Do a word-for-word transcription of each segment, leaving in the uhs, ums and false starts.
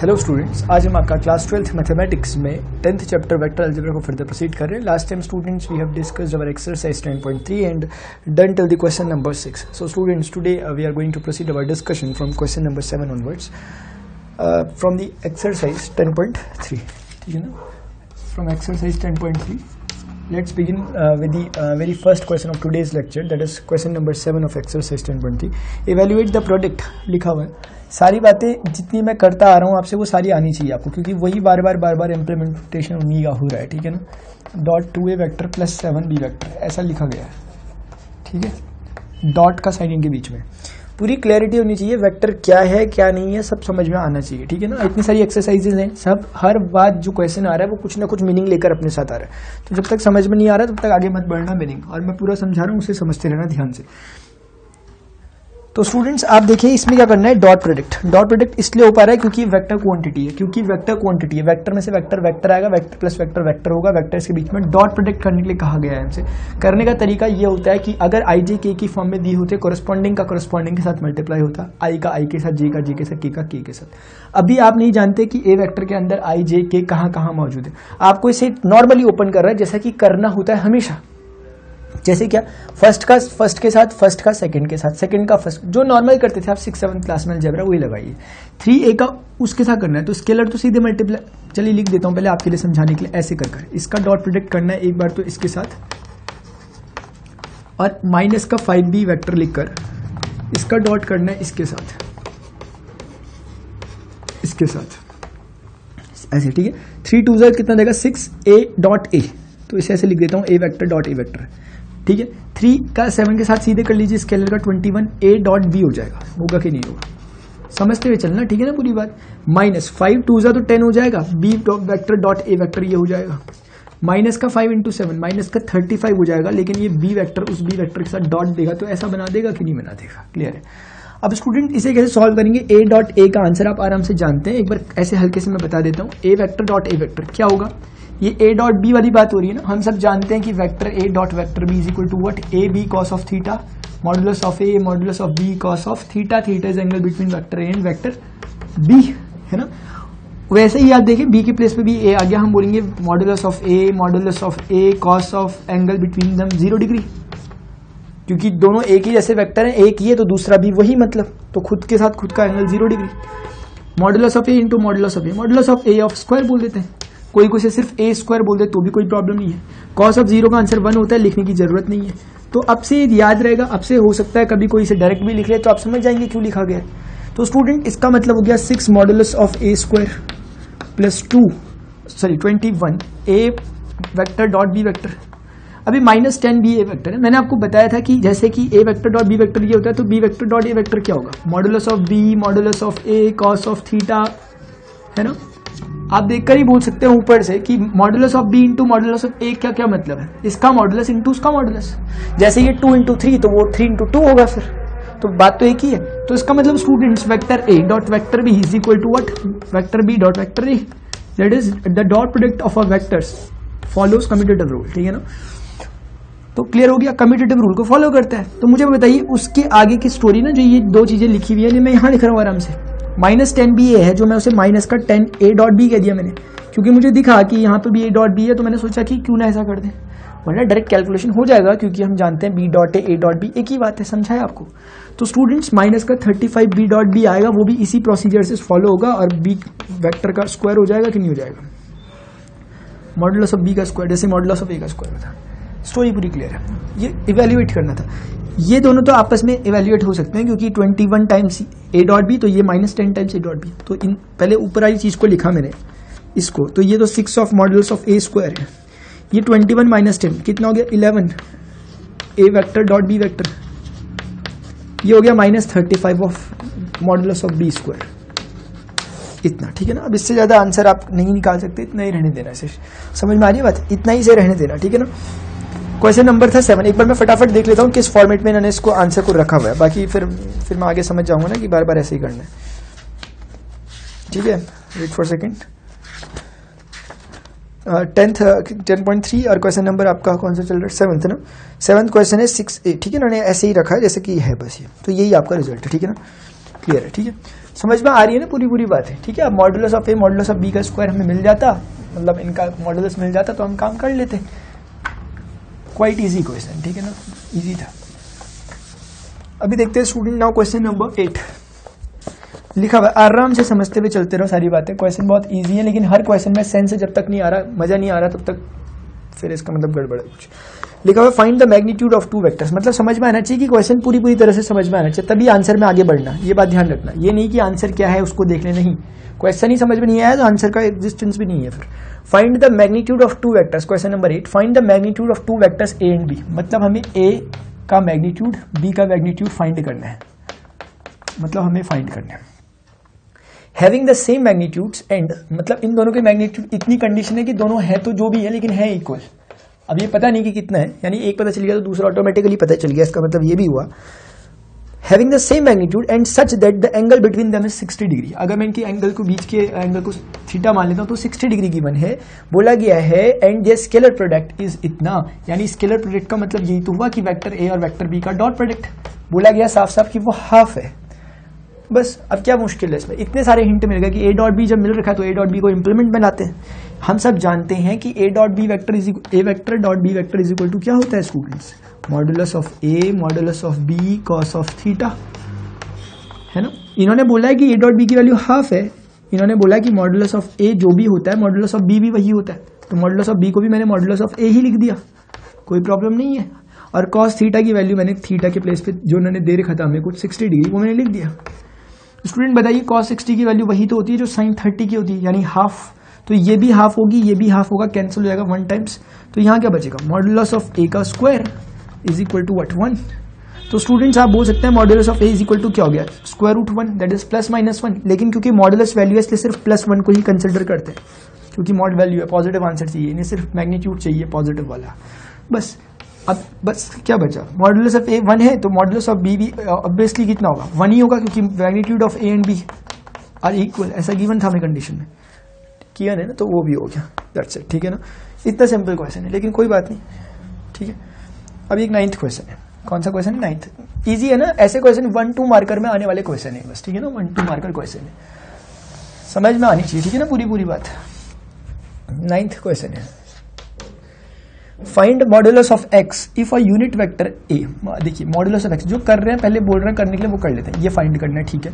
Hello students, आज हम आपका क्लास ट्वेल्थ मैथमेटिक्स में टेंथ चैप्टर वेक्टर अलजेब्रा को फर्दर प्रोसीड कर रहे हैं। Last time students we have discussed our exercise ten point three and done till the question number six. So students, today we are going to proceed our discussion from question number seven onwards from the exercise ten point three. ठीक है ना, from exercise ten point three let's begin uh, with the uh, very first question of today's lecture, that is question number seven of exercise ten point three. evaluate the product लिखा हुआ है। सारी बातें जितनी मैं करता आ रहा हूँ आपसे वो सारी आनी चाहिए आपको, क्योंकि वही बार बार बार बार इम्प्लीमेंटेशन उन्हीं का हो रहा है। ठीक है ना, dot two a vector plus seven b vector ऐसा लिखा गया है। ठीक है, डॉट का साइन इनके बीच में। पूरी क्लैरिटी होनी चाहिए वेक्टर क्या है क्या नहीं है, सब समझ में आना चाहिए। ठीक है ना, इतनी सारी एक्सरसाइजेज हैं, सब हर बात जो क्वेश्चन आ रहा है वो कुछ ना कुछ मीनिंग लेकर अपने साथ आ रहा है। तो जब तक समझ में नहीं आ रहा तब तक आगे मत बढ़ना मीनिंग, और मैं पूरा समझा रहा हूँ उसे समझते रहना ध्यान से। तो स्टूडेंट्स आप देखिए इसमें क्या करना है, डॉट प्रोडक्ट। डॉट प्रोडक्ट इसलिए हो पा रहा है क्योंकि वेक्टर क्वांटिटी है, क्योंकि वेक्टर क्वांटिटी है। वेक्टर में से वेक्टर वेक्टर आएगा, वेक्टर प्लस वेक्टर वेक्टर होगा, वेक्टर्स के बीच में डॉट प्रोडक्ट करने के लिए कहा गया है हमसे। करने का तरीका ये होता है कि अगर आई जे के की फॉर्म में दी होते, कॉरस्पॉन्डिंग का कॉरस्पॉन्डिंग के साथ मल्टीप्लाई होता, आई का आई के साथ, जे का जे के साथ, के का के के साथ। अभी आप नहीं जानते कि ए वेक्टर के अंदर आई जे के कहाँ कहाँ मौजूद है। आपको इसे नॉर्मली ओपन कर रहा है जैसा कि करना होता है हमेशा। जैसे क्या, फर्स्ट का फर्स्ट के साथ, फर्स्ट का सेकंड के साथ, सेकंड का फर्स्ट, जो नॉर्मल करते थे आप सिक्स सेवन क्लास में अलजेब्रा, वही लगाइए। थ्री ए का उसके साथ करना है तो स्केलर तो सीधे मल्टीप्लाई, चलिए लिख देता हूं पहले आपके लिए समझाने के लिए। ऐसे कर कर इसका डॉट प्रोडक्ट करना है एक बार तो इसके साथ, और माइनस का फाइव बी वैक्टर लिखकर इसका डॉट करना है इसके साथ इसके साथ ऐसे। ठीक है, थ्री टू ज़र कितना देगा, सिक्स ए डॉट ए, तो इसे ऐसे लिख देता हूँ, a vector dot A vector. ठीक है, थ्री का सेवन के साथ सीधे कर लीजिए, स्केलर का twenty one a dot b हो जाएगा, होगा कि नहीं होगा समझते हुए चलना। ठीक है ना, पूरी बात। माइनस फाइव टू ज़ा तो टेन हो जाएगा, बी वेक्टर डॉट ए वेक्टर ये हो जाएगा। माइनस का फाइव इंटू सेवन माइनस का थर्टी फाइव हो जाएगा, लेकिन ये बी वेक्टर उस बी वेक्टर के साथ डॉट देगा तो ऐसा बना देगा कि नहीं बना देगा। क्लियर है। अब स्टूडेंट इसे कैसे सॉल्व करेंगे, ए डॉट ए का आंसर आप आराम से जानते हैं, एक बार ऐसे हल्के से मैं बता देता हूँ। ए वेक्टर डॉट ए वेक्टर क्या होगा, ये a डॉट बी वाली बात हो रही है ना। हम सब जानते हैं कि vector a dot vector b is equal to what, a b cos of theta, modulus of a modulus of b cos of theta, theta is angle between vector a and vector b, है ना। वैसे ही आप देखिए b की place पे भी a आ गया, हम बोलेंगे modulus of a modulus of a cos of angle between them zero degree, क्योंकि दोनों एक ही जैसे वेक्टर हैं, एक ही है तो दूसरा भी वही, मतलब तो खुद के साथ खुद का angle zero degree. Modulus of a into modulus of a, modulus of a of square बोल देते हैं, कोई कोई से सिर्फ ए स्क्वायर बोल दे तो भी कोई प्रॉब्लम नहीं है। कॉस ऑफ जीरो का आंसर वन होता है, लिखने की जरूरत नहीं है। तो अब से याद रहेगा, अब से हो सकता है कभी कोई इसे डायरेक्ट भी लिख ले तो आप समझ जाएंगे क्यों लिखा गया। तो स्टूडेंट इसका मतलब हो गया six modulus of A square plus two sorry twenty one a vector dot B vector. अभी माइनस टेन बी ए वैक्टर है, मैंने आपको बताया था कि जैसे कि a vector dot B vector ये होता है तो बी वैक्टर डॉट ए वैक्टर क्या होगा, modulus of b modulus of a cos of theta, है ना। आप देखकर ही बोल सकते हैं ऊपर से कि modulus of b into modulus of a क्या क्या मतलब है, इसका मॉडुलस इंटू उसका मॉडुलस। जैसे ये टू इंटू थ्री तो वो थ्री इंटू टू होगा, फिर तो बात तो एक ही है। तो इसका मतलब students vector a dot vector b is equal to what, vector b dot vector a, that is the dot product of a vectors follows commutative rule. ठीक है ना, तो क्लियर हो गया, कम्यूटेटिव रूल को फॉलो करता है। तो मुझे बताइए उसके आगे की स्टोरी ना, जो ये दो चीजें लिखी हुई है मैं यहाँ लिख रहा हूँ आराम से। माइनस टेन बी ए है जो मैं उसे माइनस का टेन ए डॉट बी कह दिया मैंने, क्योंकि मुझे दिखा कि यहाँ पे बी ए डॉट बी है तो मैंने सोचा कि क्यों ना ऐसा कर दें, वरना डायरेक्ट कैलकुलेशन हो जाएगा, क्योंकि हम जानते हैं बी डॉट ए ए डॉट बी एक ही बात है। समझाया आपको। तो स्टूडेंट्स माइनस का thirty five b dot b आएगा, वो भी इसी प्रोसीजर से फॉलो होगा, और बी वैक्टर का स्क्वायर हो जाएगा कि नहीं हो जाएगा, मॉडुलस ऑफ बी का स्क्वायर जैसे मॉडुलस ऑफ ए का स्क्वायर था। स्टोरी पूरी क्लियर है। ये इवेल्युएट करना था, ये दोनों तो आपस में इवेल्युएट हो सकते हैं, क्योंकि ट्वेंटी वन टाइम्स ए डॉट बी तो ये माइनस टेन टाइम्स ए डॉट बी, तो इन पहले ऊपर आई चीज को लिखा मैंने इसको, तो ये तो six of modulus of A square है, ये ट्वेंटी वन माइनस टेन कितना हो गया eleven a vector dot B vector, ये हो गया minus thirty five of modulus of B square इतना। ठीक है ना, अब इससे ज्यादा आंसर आप नहीं निकाल सकते, इतना ही रहने देना, इसे समझ में आ रही है बात, इतना ही से रहने देना। ठीक है ना, क्वेश्चन नंबर था सेवन। एक बार मैं फटाफट देख लेता हूँ किस फॉर्मेट में इन्होंने इसको आंसर को रखा हुआ है, बाकी फिर फिर मैं आगे समझ जाऊंगा ना कि बार बार ऐसे ही करना है। ठीक है, wait for second. Tenth ten point three और क्वेश्चन नंबर आपका कौन सा चल रहा है, सेवन्थ ना, सेवन्थ क्वेश्चन है सिक्स ए। ठीक है, इन्होंने ऐसे ही रखा है जैसे कि है, बस ये तो यही आपका रिजल्ट है। ठीक है ना, क्लियर है, ठीक है, समझ में आ रही है ना पूरी पूरी बात है, ठीक है। अब modulus of A modulus of B का स्क्वायर हमें मिल जाता, मतलब इनका मॉडुलस मिल जाता तो हम काम कर लेते, क्वाइट इजी क्वेश्चन, ठीक है ना, इजी था। अभी देखते हैं student now question number eight लिखा हुआ, आराम से समझते हुए चलते रहो सारी बातें, क्वेश्चन बहुत इजी है लेकिन हर क्वेश्चन में सेंस जब तक नहीं आ रहा, मजा नहीं आ रहा तब तक फिर इसका मतलब गड़बड़ है कुछ। लिखा हुआ find the magnitude of two vectors, मतलब समझ में आना चाहिए कि क्वेश्चन पूरी पूरी तरह से समझ में आना चाहिए तभी आंसर में आगे बढ़ना, ये बात ध्यान रखना, ये नहीं कि आंसर क्या है उसको देखने, नहीं, क्वेश्चन ही समझ में नहीं आया तो आंसर का एग्जिस्टेंस भी नहीं है। फिर find the magnitude of two vectors, question number eight, find the magnitude of two vectors A and B, मतलब हमें ए का मैग्नीट्यूड बी का मैग्नीट्यूड फाइंड करना है, मतलब हमें फाइंड करना है। Having the same magnitudes and, मतलब इन दोनों के मैग्नीट्यूड, इतनी कंडीशन है कि दोनों है तो जो भी है लेकिन है इक्वल। अब ये पता नहीं कि कितना है, यानी एक पता चल गया तो दूसरा ऑटोमेटिकली पता चल गया, इसका मतलब ये भी हुआ having the same magnitude and such that the angle between them is sixty degree. अगर मैं इनके एंगल को, बीच के एंगल को थीटा मान लेता हूँ तो सिक्सटी डिग्री गिवन है बोला गया है, and the scalar product is इतना, यानी स्केलर प्रोडक्ट का मतलब यही तो हुआ कि वेक्टर ए और वेक्टर बी का डॉट प्रोडक्ट बोला गया साफ साफ कि वो हाफ है। बस अब क्या मुश्किल है इसमें, इतने सारे हिंट मिल गए कि ए डॉट बी जब मिल रखा है तो ए डॉट बी को इम्प्लीमेंट बनाते हैं। हम सब जानते हैं कि ए dot B vector is A vector dot B vector is equal to क्या होता है students, modulus of A modulus of B cos of theta, है ना। इन्होंने बोला है कि ए डॉट बी की वैल्यू हाफ है, इन्होंने बोला कि मॉडुलस ऑफ ए जो भी होता है मॉडुलस ऑफ बी भी वही होता है, तो मॉडुलस ऑफ बी को भी मैंने मॉडुलस ऑफ ए ही लिख दिया, कोई प्रॉब्लम नहीं है। और कॉस थीटा की वैल्यू मैंने थीटा के प्लेस पे जो उन्होंने दे रखा था हमें कुछ सिक्सटी डिग्री वो मैंने लिख दिया। स्टूडेंट बताइए कॉस सिक्सटी की वैल्यू वही तो होती है जो साइन थर्टी की होती है, यानी हाफ, तो ये भी हाफ होगी ये भी हाफ होगा, कैंसिल हो जाएगा वन टाइम्स, तो यहाँ क्या बचेगा मॉडुलस ऑफ ए का square is equal to what one. तो स्टूडेंट्स आप बोल सकते हैं modulus of A is equal to क्या हो गया square root one, that is plus minus one, लेकिन क्योंकि मॉडुलस वैल्यू है इसलिए सिर्फ प्लस वन को ही कंसिडर करते हैं, क्योंकि मॉड वैल्यू है, पॉजिटिव आंसर चाहिए, इन्हें सिर्फ मैग्नीट्यूड चाहिए पॉजिटिव वाला। बस अब बस क्या बचा, मॉडुलस ऑफ ए वन है तो मॉडुलस ऑफ बी भी ऑब्वियसली कितना होगा वन ही होगा, क्योंकि magnitude of A and B are equal, ऐसा गिवन था हमें कंडीशन में किया है ना, तो वो भी हो गया, दैट्स इट, ठीक है ना। इतना सिंपल क्वेश्चन है लेकिन कोई बात नहीं, ठीक है। अब एक नाइन्थ क्वेश्चन है, कौन सा क्वेश्चन है नाइन्थ, इजी है ना, ऐसे क्वेश्चन वन टू मार्कर में आने वाले क्वेश्चन है बस, ठीक है ना, वन टू मार्कर क्वेश्चन है, समझ में आनी चाहिए, ठीक है ना पूरी पूरी बात। नाइन्थ क्वेश्चन है find modulus of x if a unit vector ए, देखिए मॉडुलस ऑफ एक्स जो कर रहे हैं पहले बोल रहे हैं करने के लिए वो कर लेते हैं, ये फाइंड करना है, ठीक है।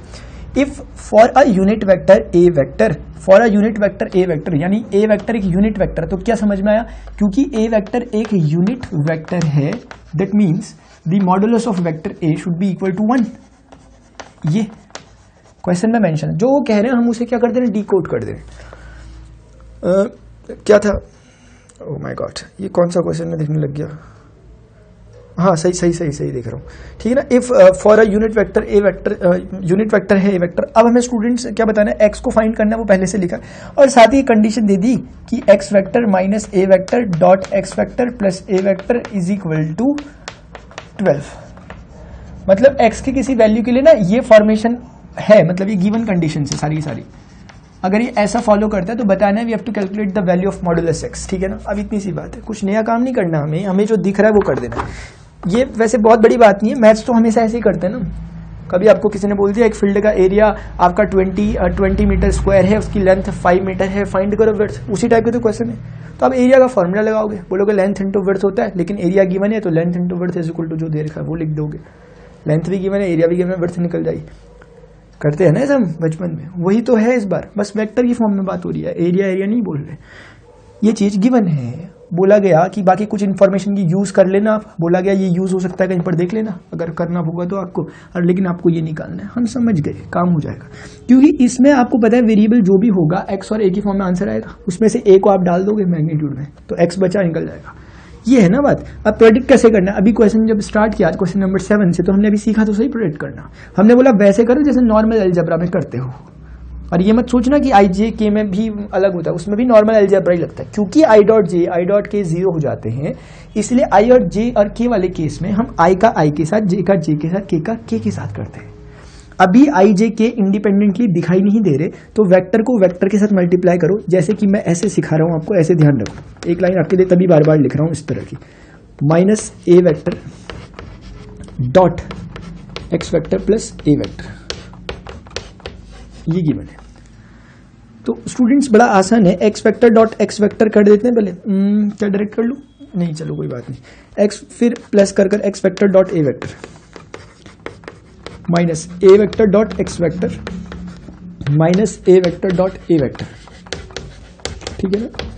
If for a unit vector A vector, for a unit vector A vector, यानी ए वेक्टर एक यूनिट वेक्टर, तो क्या समझ में आया क्योंकि ए वेक्टर एक यूनिट वेक्टर है that means the modulus of vector A should be equal to one. ये क्वेश्चन में मेंशन जो वो कह रहे हैं हम उसे क्या कर दे रहे हैं डिकोड कर दे रहे हैं। uh, क्या था, ओ माय गॉड ये कौन सा क्वेश्चन में देखने लग गया, हाँ सही सही सही सही देख रहा हूँ, ठीक है ना। If for a unit vector A vector, unit vector है ए वेक्टर, अब हमें स्टूडेंट्स क्या बताना है एक्स को फाइंड करना है, वो पहले से लिखा और साथ ही कंडीशन दे दी कि x vector minus A vector dot x vector plus A vector is equal to twelve, मतलब एक्स की किसी वैल्यू के लिए ना ये फॉर्मेशन है, मतलब ये गिवन कंडीशन है सारी सारी, अगर ये ऐसा फॉलो करता है तो बताना है we have to calculate the value of modulus x, ठीक है ना। अब इतनी सी बात है, कुछ नया काम नहीं करना हमें, हमें जो दिख रहा है वो कर देना है, ये वैसे बहुत बड़ी बात नहीं है, मैथ्स तो हमेशा ऐसे ही करते हैं ना। कभी आपको किसी ने बोल दिया एक फील्ड का एरिया आपका ट्वेंटी मीटर स्क्वायर है, उसकी लेंथ फाइव मीटर है, फाइंड करो विड्थ, उसी टाइप के तो क्वेश्चन है, तो आप एरिया का फॉर्मूला लगाओगे, बोलोगे लेंथ इंटू विड्थ होता है, लेकिन एरिया गिवन है तो length into width is equal to जो दे रखा है वो लिख दोगे, लेंथ भी गिवन है एरिया भी गिवन है विड्थ निकल जाएगी, करते हैं ना ऐसा बचपन में, वही तो है इस बार, बस वेक्टर की फॉर्म में बात हो रही है, एरिया एरिया नहीं बोल रहे, ये चीज गिवन है, बोला गया कि बाकी कुछ इन्फॉर्मेशन की यूज़ कर लेना आप, बोला गया ये यूज़ हो सकता है कहीं पर देख लेना अगर करना होगा तो आपको, और लेकिन आपको ये निकालना है, हम समझ गए काम हो जाएगा, क्योंकि इसमें आपको पता है वेरिएबल जो भी होगा एक्स और ए की फॉर्म में आंसर आएगा, उसमें से ए को आप डाल दोगे मैग्नीट्यूड में तो एक्स बचा निकल जाएगा, ये है ना बात। अब प्रोडक्ट कैसे करना है, अभी क्वेश्चन जब स्टार्ट किया आज क्वेश्चन नंबर सेवन से, तो हमने अभी सीखा तो सही प्रोडक्ट करना, हमने बोला वैसे करो जैसे नॉर्मल अलजेब्रा में करते हो, और ये मत सोचना कि आई जे के में भी अलग होता है, उसमें भी नॉर्मल अलजेब्रा ही लगता है, क्योंकि आई डॉट जे आई डॉट के जीरो हो जाते हैं, इसलिए आई और जे और के वाले केस में हम आई का आई के साथ, जे का जे के साथ, के का के के साथ करते हैं। अभी आई जे के इंडिपेंडेंटली दिखाई नहीं दे रहे, तो वेक्टर को वेक्टर के साथ मल्टीप्लाई करो, जैसे कि मैं ऐसे सिखा रहा हूँ आपको, ऐसे ध्यान रखो, एक लाइन आपके लिए तभी बार बार लिख रहा हूँ इस तरह की, माइनस ए vector dot x vector plus ए वेक्टर ये गिवन है। तो स्टूडेंट्स बड़ा आसान है, x vector dot x vector कर देते हैं पहले, क्या डायरेक्ट कर लूँ, नहीं चलो कोई बात नहीं, एक्स फिर प्लस कर कर एक्स वेक्टर डॉट ए वेक्टर माइनस ए vector dot x vector minus ए वेक्टर डॉट ए वेक्टर, ठीक है ना,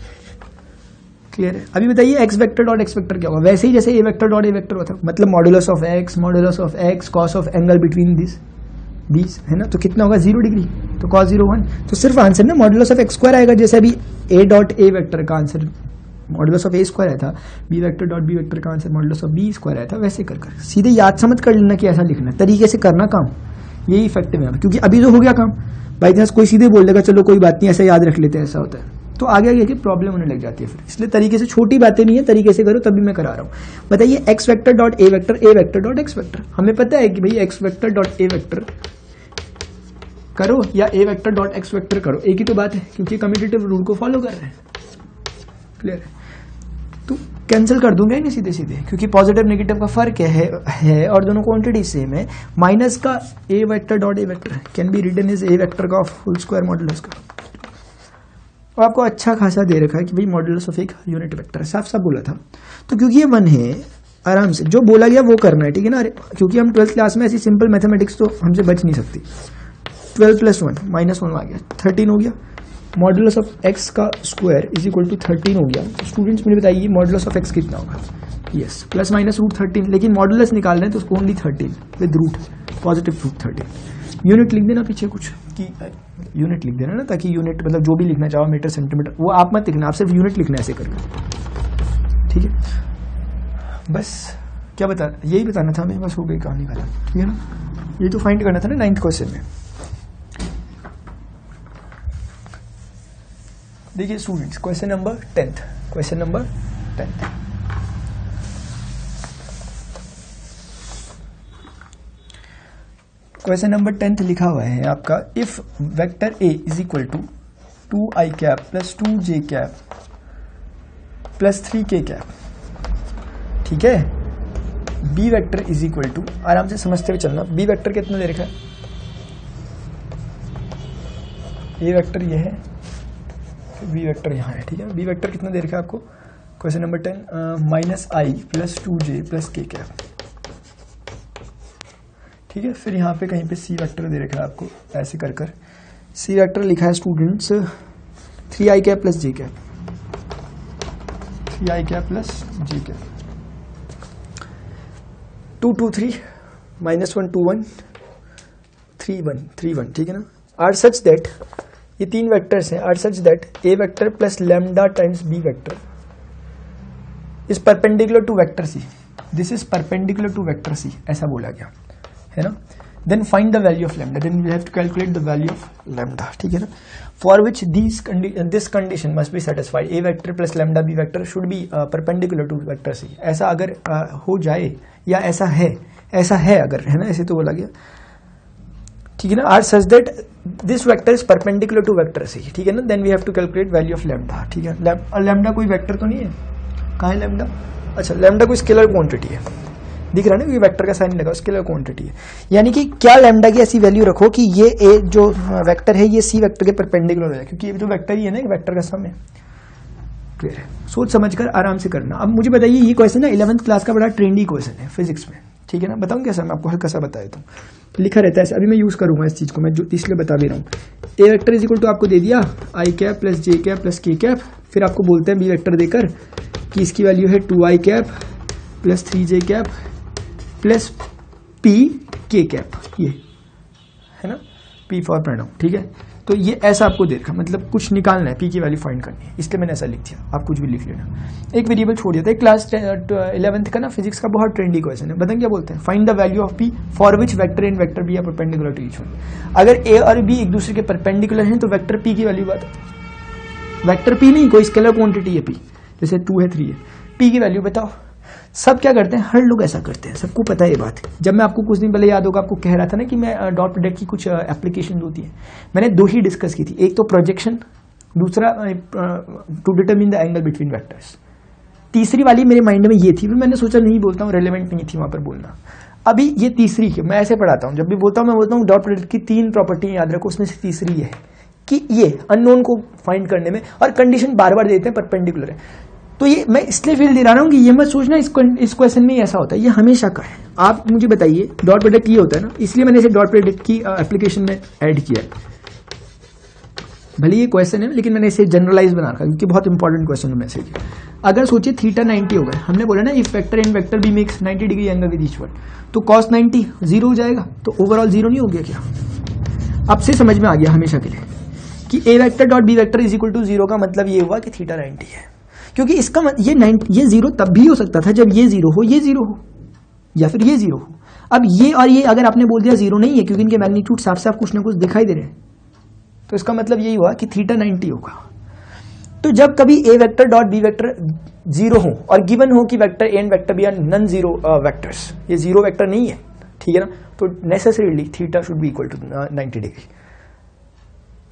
क्लियर है। अभी बताइए x vector dot x vector क्या होगा, वैसे ही जैसे ए वेक्टर डॉट ए वेक्टर होता है, मतलब modulus of x modulus of x cos of angle between this this है ना, तो कितना होगा जीरो डिग्री, तो कॉस जीरो वन, तो सिर्फ आंसर ना मॉडुलस ऑफ एक्स स्क्वायर आएगा, जैसे अभी ए डॉट ए वेक्टर का answer modulus of A square आया था, B vector dot B vector का answer modulus of B square आया था, वैसे कर कर सीधे याद समझ कर लेना कि ऐसा लिखना है, तरीके से करना काम, यही इफेक्टिव है, क्योंकि अभी जो हो गया काम बाई चांस कोई सीधे बोल देगा चलो कोई बात नहीं ऐसा याद रख लेते हैं, ऐसा होता है तो आगे आगे की प्रॉब्लम होने लग जाती है फिर, इसलिए तरीके से, छोटी बातें नहीं है तरीके से करो, तभी मैं करा रहा हूँ। बताइए एक्स वेक्टर डॉट ए वेक्टर ए वेक्टर डॉट एक्स वेक्टर, हमें पता है कि भाई एक्स वेक्टर डॉट ए वेक्टर करो या ए वेक्टर डॉट एक्स वेक्टर करो, एक ही तो बात है क्योंकि कम्यूटेटिव रूल को फॉलो कर रहे हैं, क्लियर है। तो कैंसिल कर दूंगा ना सीधे सीधे, क्योंकि पॉजिटिव नेगेटिव का फर्क है, है और दोनों क्वांटिटी सेम है। माइनस का ए vector dot A vector can be written is A vector का फुल स्क्वायर मॉडुलस का, और आपको अच्छा खासा दे रखा है कि भाई मॉडुलस ऑफ एक यूनिट वेक्टर, साफ साफ बोला था। तो क्योंकि ये वन है आराम से जो बोला गया वो करना है, ठीक है ना, क्योंकि हम ट्वेल्थ क्लास में ऐसी सिंपल मैथमेटिक्स तो हमसे बच नहीं सकती। Twelve plus one minus one आ गया थर्टीन हो गया, मॉडुलस ऑफ एक्स का square is equal to thirteen हो गया। तो स्टूडेंट्स मुझे बताइए मॉडुलस ऑफ एक्स कितना होगा, yes plus minus root thirteen, लेकिन मॉडुलस निकाल रहे हैं तो उसको only thirteen with root positive root thirteen, unit लिख देना पीछे कुछ कि यूनिट लिख देना ना, ताकि यूनिट मतलब जो भी लिखना चाहो मीटर सेंटीमीटर वो आप मत लिखना, आप सिर्फ यूनिट लिखना ऐसे करके, ठीक है। बस क्या बता यही बताना था हमें, बस हो गई कहानी वाला, ठीक है ना, ये तो फाइंड करना था ना नाइन्थ क्वेश्चन में। देखिए students question number tenth, question number tenth question number tenth लिखा हुआ है आपका, if vector A is equal to two i cap plus two j cap plus three k cap, ठीक है, B vector is equal to, आराम से समझते हुए चलना, बी वेक्टर कितना दे रखा है, ए वेक्टर ये है, बी वेक्टर यहाँ है, ठीक है, बी वेक्टर कितना दे रखा है आपको question number ten, minus i plus two j plus k cap, ठीक है। फिर यहाँ पे कहीं पे सी वेक्टर दे रखा है आपको, ऐसे कर कर सी वेक्टर लिखा है students three i cap plus j cap, three i cap plus j cap, two two three minus one two one three one three one, ठीक है ना, आर सच दैट, ये तीन वेक्टर्स हैं, are such that A vector plus lambda times B vector is perpendicular to vector C, this is perpendicular to vector सी, ऐसा बोला गया है ना। Then find the value of lambda, then we have to calculate the value of lambda, ठीक है ना, for which this this condition must be satisfied, A vector plus lambda B vector should be perpendicular to vector सी, ऐसा अगर uh, हो जाए या ऐसा है, ऐसा है अगर, है ना, ऐसे तो बोला गया, ठीक है ना, are such that this vector is perpendicular to vector सी, ठीक है ना, then we have to calculate value of lambda, ठीक है, लैम्डा कोई वेक्टर तो नहीं है, कहाँ है लैम्डा, अच्छा लैम्डा कोई स्केलर क्वांटिटी है, दिख रहा है ना, ये वेक्टर का साइन लगा, स्केलर क्वांटिटी है, यानी कि क्या लैम्डा की ऐसी वैल्यू रखो कि ये ए जो वेक्टर है ये सी वेक्टर के परपेंडिकुलर हो जाए, क्योंकि ये जो वेक्टर ही है ना एक वेक्टर का सम है, क्लियर है, सोच समझ कर आराम से करना। अब मुझे बताइए ये क्वेश्चन है इलेवंथ क्लास का, बड़ा ट्रेंडी क्वेश्चन है फिजिक्स में, ठीक है ना, बताऊँ कैसा, मैं आपको हल्का सा बता देता हूँ, लिखा रहता है, अभी मैं यूज करूंगा इस चीज को, मैं जो इसलिए बता भी रहा हूँ। ए वेक्टर इज इक्वल टू आपको दे दिया i cap plus j cap plus k cap, फिर आपको बोलते हैं बी वेक्टर देकर कि इसकी वैल्यू है two i cap plus three j cap plus p k cap, ये है ना, पी फॉर प्रोनाउन, ठीक है। तो ये ऐसा आपको देखा, मतलब कुछ निकालना है, पी की वैल्यू फाइंड करनी है, इसलिए मैंने ऐसा लिख दिया, आप कुछ भी लिख लेना, एक वेरिएबल छोड़ देता है। क्लास इलेवंथ का ना फिजिक्स का बहुत ट्रेंडी क्वेश्चन है, बताएं क्या बोलते हैं, find the value of p for which vector and vector B are perpendicular to each one, अगर ए और बी एक दूसरे के परपेंडिकुलर हैं तो वेक्टर पी की वैल्यू बताओ, वेक्टर पी नहीं कोई स्केलर क्वांटिटी है पी, जैसे टू है थ्री है, पी की वैल्यू बताओ। सब क्या करते हैं, हर लोग ऐसा करते हैं, सबको पता है ये बात। जब मैं आपको कुछ दिन पहले याद होगा आपको कह रहा था ना कि मैं डॉट प्रोडक्ट की कुछ एप्लीकेशन होती है, मैंने दो ही डिस्कस की थी, एक तो प्रोजेक्शन, दूसरा to determine the angle between vectors, तीसरी वाली मेरे माइंड में ये थी, फिर मैंने सोचा नहीं बोलता हूँ, रेलिवेंट नहीं थी वहां पर बोलना। अभी ये तीसरी की मैं ऐसे पढ़ाता हूँ, जब भी बोलता हूँ मैं बोलता हूँ डॉट प्रोडक्ट की तीन प्रॉपर्टी याद रखो, उसमें से तीसरी ये है कि ये अननोन को फाइंड करने में, और कंडीशन बार बार देते हैं परपेंडिकुलर है, तो ये मैं इसलिए फील दिला रहा हूँ कि ये मत सोचना इस क्वेश्चन में ऐसा होता है, ये हमेशा का है। आप मुझे बताइए डॉट प्रोडक्ट ये होता है ना, इसलिए मैंने इसे डॉट प्रोडक्ट की एप्लीकेशन में ऐड किया है, भले ये क्वेश्चन है लेकिन मैंने इसे जनरलाइज बना रखा क्योंकि बहुत इंपॉर्टेंट क्वेश्चन है। मैसेज अगर सोचिए थीटा नाइंटी होगा, हमने बोला ना if vector and vector B makes ninety degree angle with each one, तो कॉस नाइंटी जीरो हो जाएगा, तो ओवरऑल जीरो नहीं हो गया क्या? अब से समझ में आ गया हमेशा के लिए कि ए vector dot B vector is equal to zero का मतलब ये हुआ कि थीटा नाइंटी है, क्योंकि इसका ये नाइंटी ये जीरो तब भी हो सकता था जब ये जीरो हो, ये जीरो हो या फिर ये जीरो हो। अब ये और ये अगर आपने बोल दिया जीरो नहीं है क्योंकि इनके मैग्नीट्यूड साफ साफ कुछ ना कुछ दिखाई दे रहे हैं, तो इसका मतलब यही हुआ कि थीटा नाइंटी होगा। तो जब कभी ए vector dot B vector zero हो और गिवन हो कि vector A and vector B are non zero vectors, ये जीरो वेक्टर नहीं है, ठीक है ना, तो necessarily theta should be equal to ninety degree,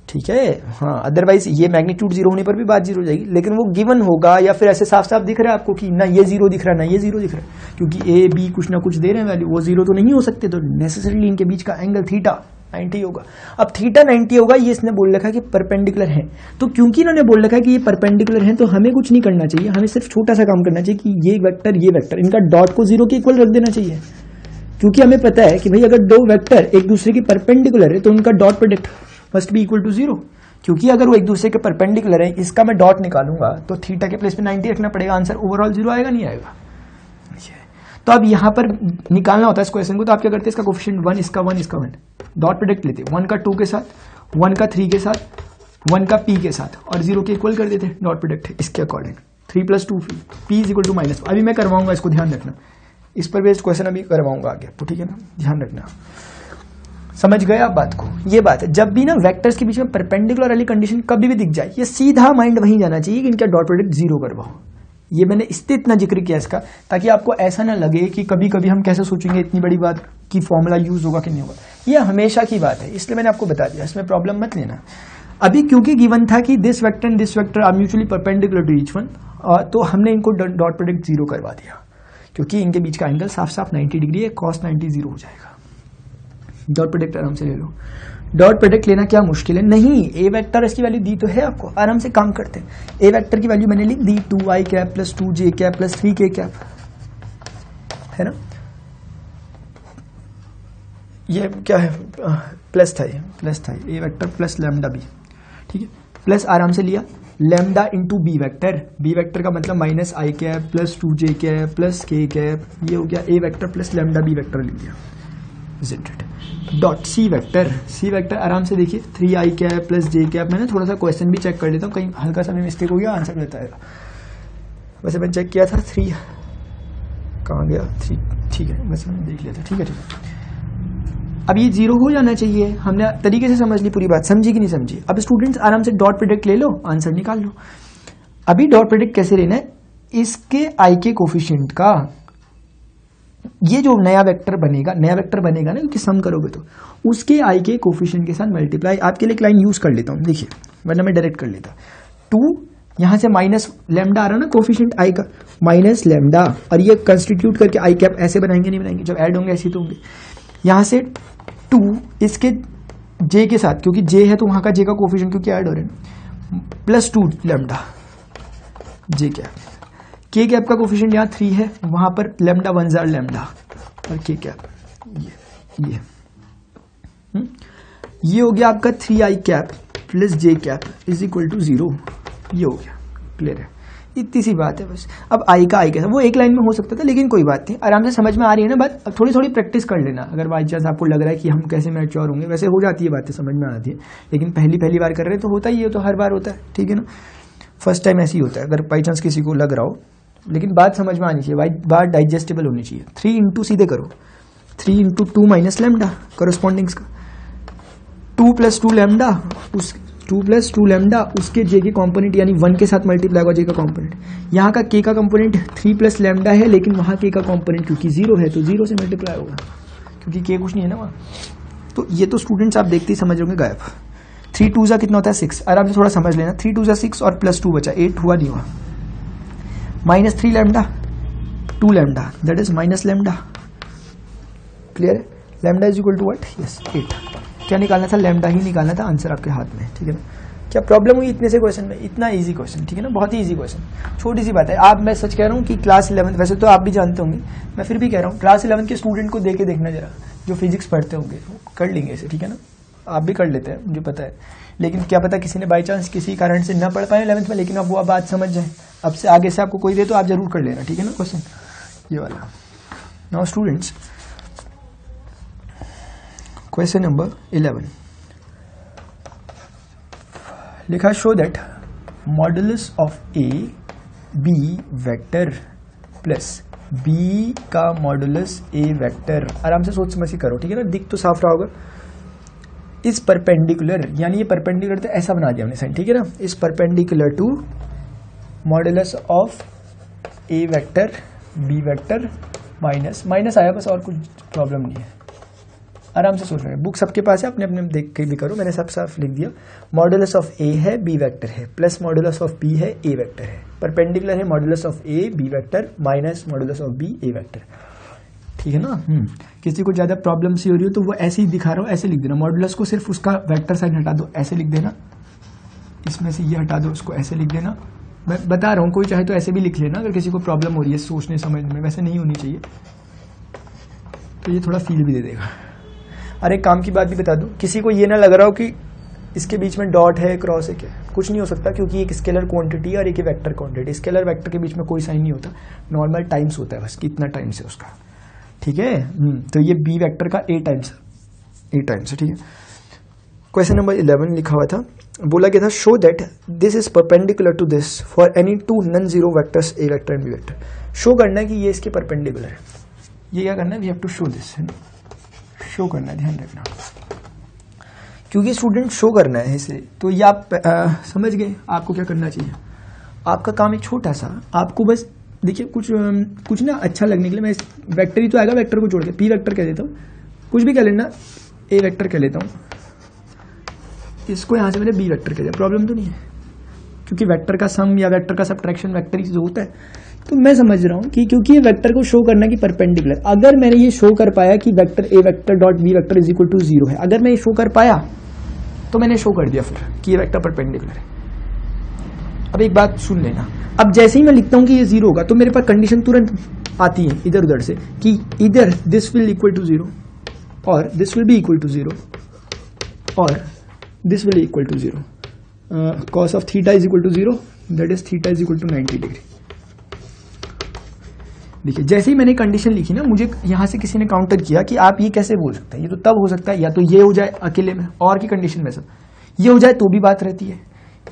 ठीक है। हाँ, अदरवाइज ये मैग्नीट्यूड जीरो होने पर भी बात जीरो हो जाएगी, लेकिन वो गिवन होगा या फिर ऐसे साफ साफ दिख रहा है आपको कि ना ये जीरो दिख रहा है ना ये जीरो दिख रहा है, क्योंकि ए बी कुछ ना कुछ दे रहे हैं वैल्यू, वो जीरो तो नहीं हो सकते, तो नेसेसरीली इनके बीच का एंगल थीटा नाइंटी होगा। अब थीटा नाइंटी होगा, ये इसने बोल रखा है कि परपेंडिकुलर है, तो क्योंकि इन्होंने बोल रखा है कि ये परपेंडिकुलर है तो हमें कुछ नहीं करना चाहिए, हमें सिर्फ छोटा सा काम करना चाहिए कि ये वेक्टर ये वेक्टर इनका डॉट को जीरो के इक्वल रख देना चाहिए, क्योंकि हमें पता है कि भाई अगर दो वेक्टर एक दूसरे के परपेंडिकुलर है तो उनका dot product must be equal to zero, क्योंकि अगर वो एक दूसरे के परपेंडिकुलर है, इसका मैं डॉट निकालूंगा तो थीटा के प्लेस में नाइंटी रखना पड़ेगा, आंसर ओवरऑल जीरो आएगा नहीं आएगा। तो अब यहाँ पर निकालना होता है इस क्वेश्चन को, तो आप क्या करते हैं इसका कोफिशिएंट वन, इसका वन, इसका वन, डॉट प्रोडक्ट लेते हैं वन का टू के साथ, वन का थ्री के साथ, वन का पी के साथ, और जीरो के इक्वल कर देते हैं डॉट प्रोडक्ट इसके according, three plus two p is equal to minus one. अभी मैं करवाऊंगा इसको, ध्यान रखना, इस पर बेस्ड क्वेश्चन अभी करवाऊंगा आगे, तो ठीक है ना, ध्यान रखना। समझ गए आप बात को? ये बात है, जब भी ना वेक्टर्स के बीच में परपेंडिकुलर वाली कंडीशन कभी भी दिख जाए, ये सीधा माइंड वहीं जाना चाहिए कि इनका डॉट प्रोडक्ट जीरो करवाओ। ये मैंने इसलिए इतना जिक्र किया इसका, ताकि आपको ऐसा ना लगे कि कभी कभी हम कैसे सोचेंगे इतनी बड़ी बात की फॉर्मूला यूज होगा कि नहीं होगा, ये हमेशा की बात है, इसलिए मैंने आपको बता दिया, इसमें प्रॉब्लम मत लेना। अभी क्योंकि गिवन था कि this vector and this vector are mutually perpendicular to each one, तो हमने इनको डॉट प्रोडक्ट जीरो करवा दिया, क्योंकि इनके बीच का एंगल साफ साफ नाइन्टी डिग्री है, कॉस नाइन्टी जीरो हो जाएगा। डॉट प्रोडक्ट आराम से ले लो, डॉट प्रोडक्ट लेना क्या मुश्किल है, नहीं, ए वेक्टर इसकी वैल्यू दी तो है आपको, आराम से काम करते हैं। ए वेक्टर की वैल्यू मैंने लिख दी two i cap plus two j cap plus three k cap, है ना, ये क्या है प्लस था, ये प्लस था, ए वेक्टर प्लस लैम्डा बी, ठीक है, प्लस आराम से लिया lambda into b vector, B vector का मतलब minus i cap plus two j cap plus k cap, ये हो गया ए vector plus lambda B vector लिख दिया। डॉट सी वेक्टर, सी वेक्टर आराम से देखिए three i cap plus j cap, मैंने थोड़ा सा क्वेश्चन भी चेक कर लेता हूँ, कहीं हल्का सा भी मिस्टेक हो गया आंसर बताएगा, वैसे मैंने चेक किया था, थ्री कहाँ गया, थ्री ठीक है, वैसे मैंने देख लिया था, ठीक है ठीक है। अब ये जीरो हो जाना चाहिए, हमने तरीके से समझ ली पूरी बात, समझी कि नहीं समझी? अब स्टूडेंट्स आराम से डॉट प्रोडक्ट ले लो, आंसर निकाल लो। अभी डॉट प्रोडक्ट कैसे लेना है, इसके आई के कोफिशिएंट का, ये जो नया वेक्टर बनेगा, नया वेक्टर बनेगा ना क्योंकि सम करोगे तो, उसके आई के कोफिशिएंट के साथ मल्टीप्लाई, आपके लिए एक लाइन यूज कर लेता हूँ देखिए, वरना मैं डायरेक्ट कर लेता, टू यहाँ से माइनस लैम्डा आ रहा ना कोफिशिएंट आई का, माइनस लैम्डा, और ये कंस्टिट्यूट करके आई कैप ऐसे बनाएंगे नहीं बनाएंगे, जब ऐड होंगे ऐसे तो होंगे, यहाँ से टू इसके जे के साथ, क्योंकि जे है तो वहाँ का जे का कोफिशिएंट क्योंकि ऐड हो रहे हैं, प्लस टू लैम्डा जे कैप, के कैप का कोफिशिएंट यहाँ थ्री है, वहां पर लैम्डा वन जार लैम्डा, और के कैप ये ये हुँ? ये हो गया आपका three i cap plus j cap is equal to zero, ये हो गया, क्लियर है, इतनी सी बात है बस। अब आई का आई कैसा, वो एक लाइन में हो सकता था लेकिन कोई बात नहीं, आराम से समझ में आ रही है ना बात, अब थोड़ी थोड़ी प्रैक्टिस कर लेना, अगर बाई चांस आपको लग रहा है कि हम कैसे मैच्योर होंगे, वैसे हो जाती है बातें, समझ में आती है, लेकिन पहली पहली बार कर रहे हैं तो होता ही है, तो हर बार होता है, ठीक है ना, फर्स्ट टाइम ऐसे ही होता है, अगर बाई चांस किसी को लग रहा हो, लेकिन बात समझ में आनी चाहिए, बात डाइजेस्टेबल होनी चाहिए। थ्री इंटू सीधे करो, three into two minus lambda correspondings का, टू प्लस टू लैम्डा उस टू प्लस टू लैम्डा उसके जे के कॉम्पोनेंट यानी वन के साथ मल्टीप्लाई होगा जे का कॉम्पोनेंट, यहाँ का के का कॉम्पोनेंट थ्री प्लस लैम्डा है, लेकिन वहाँ के का कॉम्पोनेंट क्योंकि जीरो है तो जीरो से मल्टीप्लाई होगा, क्योंकि के कुछ नहीं है ना वहाँ। तो ये तो स्टूडेंट्स आप देखते ही समझोगे गायब। थ्री टू जा कितना होता है सिक्स, आराम से थोड़ा समझ लेना, थ्री टू जा सिक्स और प्लस टू बचा एट, हुआ नहीं हुआ, minus three lambda two lambda that is minus lambda clear है, lambda is equal to what, yes eight. क्या निकालना था, लेमडा ही निकालना था, आंसर आपके हाथ में, ठीक है ना। क्या प्रॉब्लम हुई इतने से क्वेश्चन में, इतना इजी क्वेश्चन, ठीक है ना, बहुत ही इजी क्वेश्चन, छोटी सी बात है। आप, मैं सच कह रहा हूँ कि क्लास इलेवंथ, वैसे तो आप भी जानते होंगे, मैं फिर भी कह रहा हूँ क्लास इलेवंथ के स्टूडेंट को देके देखना जरा, जो फिजिक्स पढ़ते होंगे कर लेंगे इसे, ठीक है ना, आप भी कर लेते हैं मुझे पता है, लेकिन क्या पता किसी ने बाई चांस किसी कारण से ना पढ़ पाए इलेवंथ में, लेकिन अब वो आप बात समझ जाए, अब से आगे से आपको कोई दे तो आप जरूर कर लेना, ठीक है ना क्वेश्चन ये वाला। Now students question number eleven लिखा, show that modulus of A B vector plus B का मॉडुलस ए वेक्टर, आराम से सोच समझ के करो, ठीक है ना, दिख तो साफ रहा होगा। इस परपेंडिकुलर, यानी ये परपेंडिकुलर तो ऐसा बना दिया हमने साइन, ठीक है ना, इस perpendicular to modulus of A vector B vector, minus minus आया बस, और कुछ प्रॉब्लम नहीं है, आराम से सोच रहे हैं, बुक सबके पास है, अपने अपने देख के भी करो, मैंने सब साफ लिख दिया। मॉडुलस ऑफ ए है बी वेक्टर है, प्लस मॉडुलस ऑफ बी है ए वेक्टर है, परपेंडिकुलर है modulus of A B vector minus modulus of B A vector, ठीक है ना। किसी को ज़्यादा प्रॉब्लम सी हो रही हो तो वो ऐसे ही दिखा रहा हो, ऐसे लिख देना, मॉडुलस को सिर्फ उसका वेक्टर साइन हटा दो, ऐसे लिख देना, इसमें से ये हटा दो, उसको ऐसे लिख देना, मैं बता रहा हूँ, कोई चाहे तो ऐसे भी लिख लेना अगर किसी को प्रॉब्लम हो रही है सोचने समझने में, वैसे नहीं होनी चाहिए तो ये थोड़ा फील भी दे देगा। अरे काम की बात भी बता दूँ, किसी को ये ना लग रहा हो कि इसके बीच में डॉट है क्रॉस है, क्या कुछ नहीं हो सकता, क्योंकि एक स्केलर क्वांटिटी और एक वेक्टर क्वांटिटी, स्केलर वेक्टर के बीच में कोई साइन नहीं होता, नॉर्मल टाइम्स होता है बस, कितना टाइम्स है उसका, ठीक है। तो ये बी वेक्टर का ए टाइम्स ए टाइम्स, ठीक है। क्वेश्चन नंबर इलेवन लिखा हुआ था, बोला गया था show that this is perpendicular to this for any two non zero vectors A vector and B vector. Show करना है कि ये इसके परपेंडिकुलर है, ये क्या करना है, we have to show this, है ना, शो करना है, ध्यान रखना, क्योंकि स्टूडेंट शो करना है इसे, तो ये आप आ, समझ गए आपको क्या करना चाहिए। आपका काम एक छोटा सा, आपको बस देखिए कुछ कुछ ना अच्छा लगने के लिए, मैं इस वेक्टर ही तो आएगा, वेक्टर को जोड़ के पी वेक्टर कह देता हूँ, कुछ भी कह लेना, ए वेक्टर कह लेता हूँ, इसको यहाँ से मैंने बी वेक्टर कह दिया, प्रॉब्लम तो नहीं है, क्योंकि वेक्टर का सम या वेक्टर का सब्ट्रैक्शन वेक्टर ही जो होता है। तो मैं समझ रहा हूँ कि क्योंकि ये वेक्टर को शो करना कि परपेंडिकुलर, अगर मैंने ये शो कर पाया कि vector A vector dot B vector is equal to zero है, अगर मैं ये शो कर पाया तो मैंने शो कर दिया फिर कि ये वेक्टर परपेंडिकुलर है। अब एक बात सुन लेना, अब जैसे ही मैं लिखता हूँ कि ये जीरो होगा तो मेरे पास कंडीशन तुरंत आती है इधर उधर से कि इधर this will equal to zero और this will be equal to zero और this will equal to zero, cos of theta is equal to zero, that is theta is equal to ninety degree. देखिए जैसे ही मैंने condition लिखी ना, मुझे यहाँ से किसी ने काउंटर किया कि आप ये कैसे बोल सकते हैं, ये तो तब हो सकता है या तो ये हो जाए अकेले में और की कंडीशन में, सब ये हो जाए तो भी बात रहती है,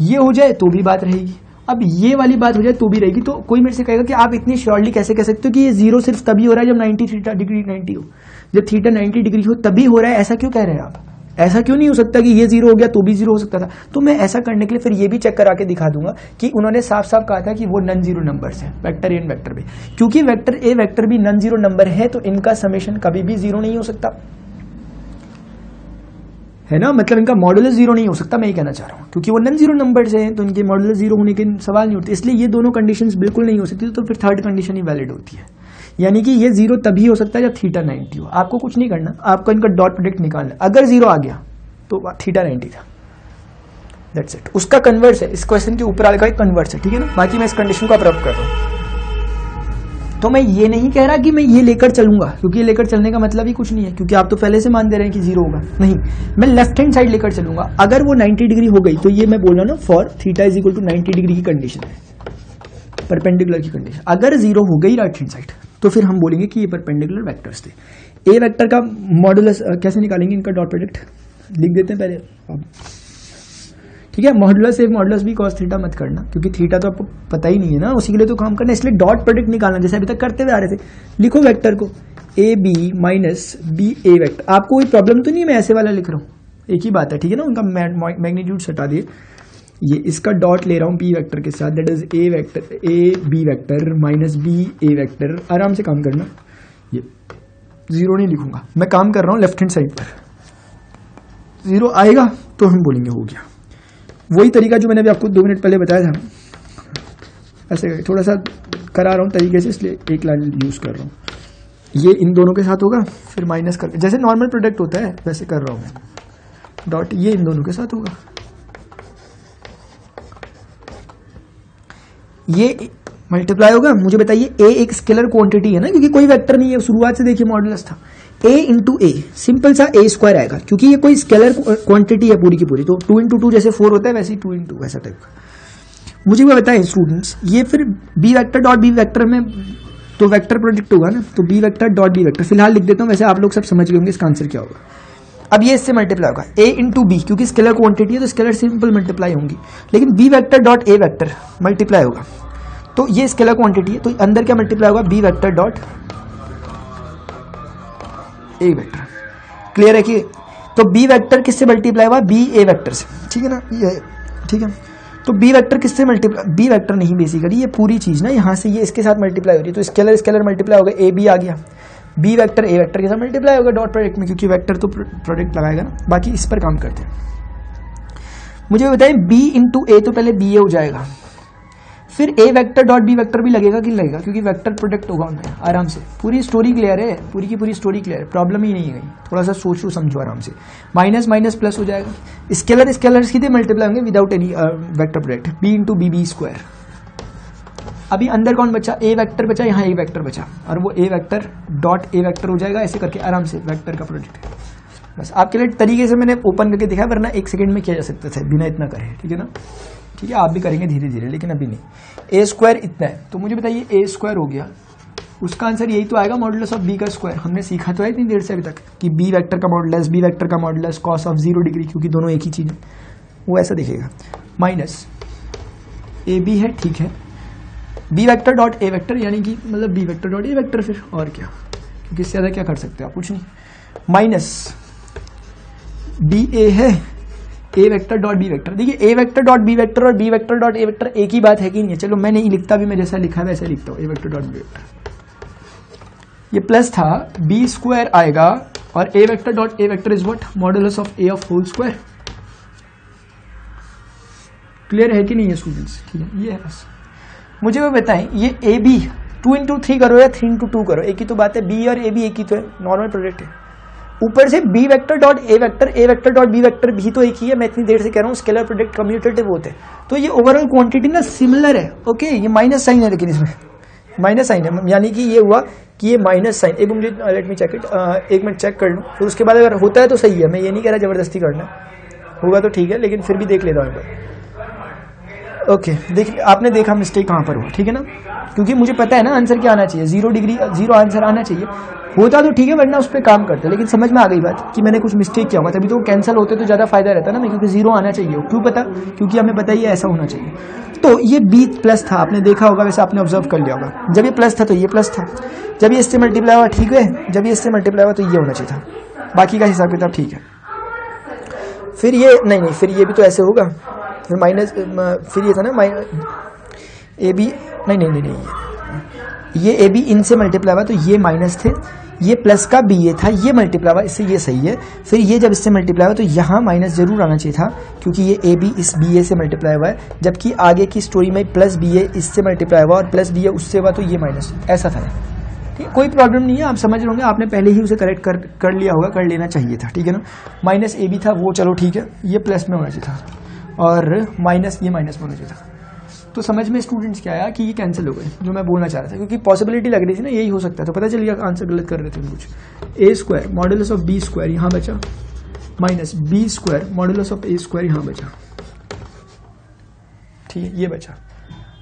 ये हो जाए तो भी बात रहेगी, अब ये वाली बात हो जाए तो भी रहेगी। तो कोई मेरे से कहेगा कि आप इतनी श्योरली कैसे कह सकते हो कि ये जीरो सिर्फ तभी हो रहा है जब नाइन्टी थीटा डिग्री नाइन्टी हो, जब थीटा नाइन्टी डिग्री हो तभी हो रहा है, ऐसा क्यों कह रहे हैं आप, ऐसा क्यों नहीं हो सकता कि ये जीरो हो गया तो भी जीरो हो सकता था। तो मैं ऐसा करने के लिए फिर ये भी चेक करा के दिखा दूंगा कि उन्होंने साफ साफ कहा था कि वो नॉन जीरो नंबर्स हैं, vector A and vector B, क्योंकि वेक्टर ए vector B non zero number है तो इनका समेशन कभी भी जीरो नहीं हो सकता है ना, मतलब इनका मॉडुलस जीरो नहीं हो सकता, मैं ये कहना चाह रहा हूँ, क्योंकि वो नॉन जीरो नंबर्स हैं तो इनके मॉडुलस जीरो होने के सवाल नहीं उठते, इसलिए ये दोनों कंडीशंस बिल्कुल नहीं हो सकती, तो फिर थर्ड कंडीशन ही वैलिड होती है, यानी कि ये जीरो तभी हो सकता है जब थीटा नाइन्टी हो। आपको कुछ नहीं करना, आपको इनका डॉट प्रोडक्ट निकालना, अगर जीरो आ गया तो थीटा नाइन्टी था, दैट्स इट, उसका कन्वर्स है, इस क्वेश्चन के ऊपर आगे कन्वर्स है, ठीक है ना, बाकी मैं इस कंडीशन को अप्रूव कर रहा हूँ। तो मैं ये नहीं कह रहा कि मैं ये लेकर चलूंगा, क्योंकि ये लेकर चलने का मतलब ही कुछ नहीं है, क्योंकि आप तो पहले से मान दे रहे हैं कि जीरो होगा, नहीं, मैं लेफ्ट हैंड साइड लेकर चलूंगा, अगर वो नाइन्टी डिग्री हो गई तो ये मैं बोल रहा हूँ ना for theta is equal to ninety degree की कंडीशन है, परपेंडिकुलर की कंडीशन, अगर जीरो हो गई राइट हैंड साइड तो फिर हम बोलेंगे कि ये परपेंडिकुलर वेक्टर्स थे। ए वेक्टर का मॉडुलस कैसे निकालेंगे, इनका डॉट प्रोडक्ट लिख देते हैं पहले, ठीक है, मॉडुलस ए मॉडुलस बी कॉस थीटा मत करना, क्योंकि थीटा तो आपको पता ही नहीं है ना, उसी के लिए तो काम करना, इसलिए डॉट प्रोडक्ट निकालना जैसे अभी तक करते हुए आ रहे थे। लिखो वेक्टर को A B minus B A vector, आपको कोई प्रॉब्लम तो नहीं है, मैं ऐसे वाला लिख रहा हूँ, एक ही बात है, ठीक है ना, उनका मैग्नीट्यूड हटा दिए, ये इसका डॉट ले रहा हूँ बी वेक्टर के साथ, that is A vector A B vector minus B A vector, आराम से काम करना, ये जीरो नहीं लिखूंगा, मैं काम कर रहा हूँ लेफ्ट हैंड साइड पर, जीरो आएगा तो हम बोलेंगे हो गया, वही तरीका जो मैंने अभी आपको दो मिनट पहले बताया था, ऐसे थोड़ा सा करा रहा हूँ तरीके से, इसलिए एक लाइन यूज कर रहा हूँ, ये इन दोनों के साथ होगा, फिर माइनस करके जैसे नॉर्मल प्रोडक्ट होता है वैसे कर रहा हूँ मैं, डॉट ये इन दोनों के साथ होगा, ये मल्टीप्लाई होगा। मुझे बताइए a एक स्केलर क्वांटिटी है ना, क्योंकि कोई वेक्टर नहीं है, शुरुआत से देखिए मॉडुलस था, a इंटू ए सिंपल सा ए स्क्वायर आएगा क्योंकि ये कोई स्केलर क्वांटिटी है पूरी की पूरी, तो टू इंटू टू जैसे फोर होता है वैसे ही टू इंटू वैसा टाइप का। मुझे वो बताएं स्टूडेंट्स, ये फिर b vector dot b vector में तो वेक्टर प्रोडक्ट होगा ना, तो b vector dot b vector फिलहाल लिख देता हूँ, वैसे आप लोग सब समझ लेंगे इसका आंसर क्या होगा। अब ये इससे मल्टीप्लाई होगा a इंटू बी, क्योंकि स्केलर क्वांटिटी है तो स्केलर सिंपल मल्टीप्लाई होंगी, लेकिन b vector dot a vector multiply होगा, तो ये स्केलर क्वांटिटी है तो अंदर क्या मल्टीप्लाई होगा, b vector dot a vector. Clear है कि तो b वेक्टर किससे मल्टीप्लाई हुआ, b a वेक्टर से, ठीक है ना, ये ठीक है। तो b वेक्टर किससे मल्टीप्लाई, b वेक्टर नहीं बेसिकली ये पूरी चीज़ ना, यहाँ से ये इसके साथ मल्टीप्लाई हो रही है, तो स्केलर स्केलर मल्टीप्लाई होगा, a b आ गया, b वेक्टर a वेक्टर के साथ मल्टीप्लाई होगा डॉट प्रोडक्ट में, क्योंकि वेक्टर तो प्रोडक्ट लगाएगा ना। बाकी इस पर काम करते हैं। मुझे बताएं b इंटू ए, तो पहले b a हो जाएगा, फिर a vector dot b vector भी लगेगा कि लगेगा क्योंकि वेक्टर प्रोडक्ट होगा उनमें। आराम से पूरी स्टोरी क्लियर है, पूरी की पूरी स्टोरी क्लियर है, प्रॉब्लम ही नहीं है, थोड़ा सा सोचो समझो आराम से। माइनस माइनस प्लस हो जाएगा, स्केलर स्केलर सीधे मल्टीप्लाई होंगे without any vector product, b into B B square. अभी अंदर कौन बचा, a वेक्टर बचा, यहाँ a वेक्टर बचा, और वो a vector dot a vector हो जाएगा, ऐसे करके आराम से वेक्टर का प्रोडक्ट। बस आपके लिए तरीके से मैंने ओपन करके दिखाया, वरना एक सेकेंड में किया जा सकता था बिना इतना करे, ठीक है ना, ठीक है, आप भी करेंगे धीरे धीरे लेकिन अभी नहीं। ए स्क्वायर इतना है, तो मुझे बताइए ए स्क्वायर हो गया, उसका आंसर यही तो आएगा, मॉडुलस ऑफ बी का स्क्वायर। हमने सीखा तो है इतनी देर से अभी तक कि बी वेक्टर का मॉडुलस, बी वेक्टर का modulus, cos of zero degree, क्योंकि दोनों एक ही चीज़ है, वो ऐसा दिखेगा। माइनस ए बी है, ठीक है, बी वेक्टर डॉट ए वेक्टर, यानी कि मतलब बी वेक्टर डॉट ए वेक्टर, फिर और क्या, क्योंकि इससे ज़्यादा क्या कर सकते हो आप, कुछ नहीं। माइनस बी ए है, ए वेक्टर डॉट बी वेक्टर। देखिए ए वेक्टर डॉट बी वेक्टर और बी वेक्टर डॉट ए वेक्टर एक ही बात है कि नहीं है, चलो मैं नहीं लिखता भी, मैं जैसा लिखा है वैसा लिखता हूँ, ए वेक्टर डॉट बी वेक्टर। ये प्लस था, बी स्क्वायर आएगा, और ए vector dot A vector is what, modulus of A of whole square. Clear है कि नहीं है स्टूडेंट्स, ठीक है, ये है बस। मुझे वो बताएं ये ए बी टू इंटू थ्री करो या थ्री इंटू टू करो, एक ही तो बात है, बी और ए बी एक ही तो है, नॉर्मल प्रोडक्ट है। ऊपर से b vector dot a vector, a vector dot b vector भी तो एक ही है, मैं इतनी देर से कह रहा हूँ, स्केलर प्रोडक्ट कम्यूटेटिव होते हैं, तो ये ओवरऑल क्वांटिटी ना सिमिलर है। ओके ये माइनस साइन है, लेकिन इसमें माइनस साइन है, यानी कि ये हुआ कि ये माइनस साइन, एक मुझे लेट मी चेक इट, एक मिनट चेक कर लूँ, फिर उसके बाद अगर होता है तो सही है, मैं ये नहीं कह रहा जबरदस्ती करना, होगा तो ठीक है, लेकिन फिर भी देख लेता हूँ एक बार। ओके देख, आपने देखा मिस्टेक कहाँ पर हुआ, ठीक है ना, क्योंकि मुझे पता है ना आंसर क्या आना चाहिए, जीरो डिग्री जीरो आंसर आना चाहिए, होता तो ठीक है, वरना उस पर काम करते। लेकिन समझ में आ गई बात कि मैंने कुछ मिस्टेक किया हुआ, तभी तो कैंसिल होते तो ज़्यादा फायदा रहता ना, मैं क्योंकि जीरो आना चाहिए, क्यों पता, क्योंकि हमें पता ही ऐसा होना चाहिए। तो ये बी प्लस था, आपने देखा होगा, वैसे आपने ऑब्जर्व कर लिया होगा, जब ये प्लस था तो ये प्लस था, जब ये इससे मल्टीप्लाई हुआ ठीक है, जब ये इससे मल्टीप्लाई हुआ तो ये होना चाहिए था, बाकी का हिसाब किताब ठीक है। फिर ये नहीं नहीं फिर ये भी तो ऐसे होगा, फिर माइनस, फिर ये था ना माइनस ए बी, नहीं नहीं नहीं नहीं ये ए बी इनसे मल्टीप्लाई हुआ तो ये माइनस थे, ये प्लस का बी ए था, ये मल्टीप्लाई हुआ इससे, ये सही है। फिर ये जब इससे मल्टीप्लाई हुआ तो यहाँ माइनस जरूर आना चाहिए था, क्योंकि ये ए बी इस बी ए से मल्टीप्लाई हुआ है, जबकि आगे की स्टोरी में प्लस बी ए इससे मल्टीप्लाई हुआ और प्लस बी ए उससे हुआ, तो ये माइनस ऐसा था। ठीक है, कोई प्रॉब्लम नहीं है, आप समझ रहे होंगे, आपने पहले ही उसे करेक्ट कर कर लिया होगा, कर लेना चाहिए था, ठीक है ना। माइनस ए बी था वो, चलो ठीक है, ये प्लस में होना चाहिए था, और माइनस ये माइनस में होना चाहिए था। तो समझ में स्टूडेंट्स क्या आया कि ये कैंसिल हो गए, जो मैं बोलना चाह रहा था, क्योंकि पॉसिबिलिटी लग रही थी ना यही हो सकता है, तो पता चल गया आंसर गलत कर रहे थे कुछ। ए square modulus of B square यहाँ बचा, minus B square modulus of A square यहाँ बचा, ठीक है, ये बचा।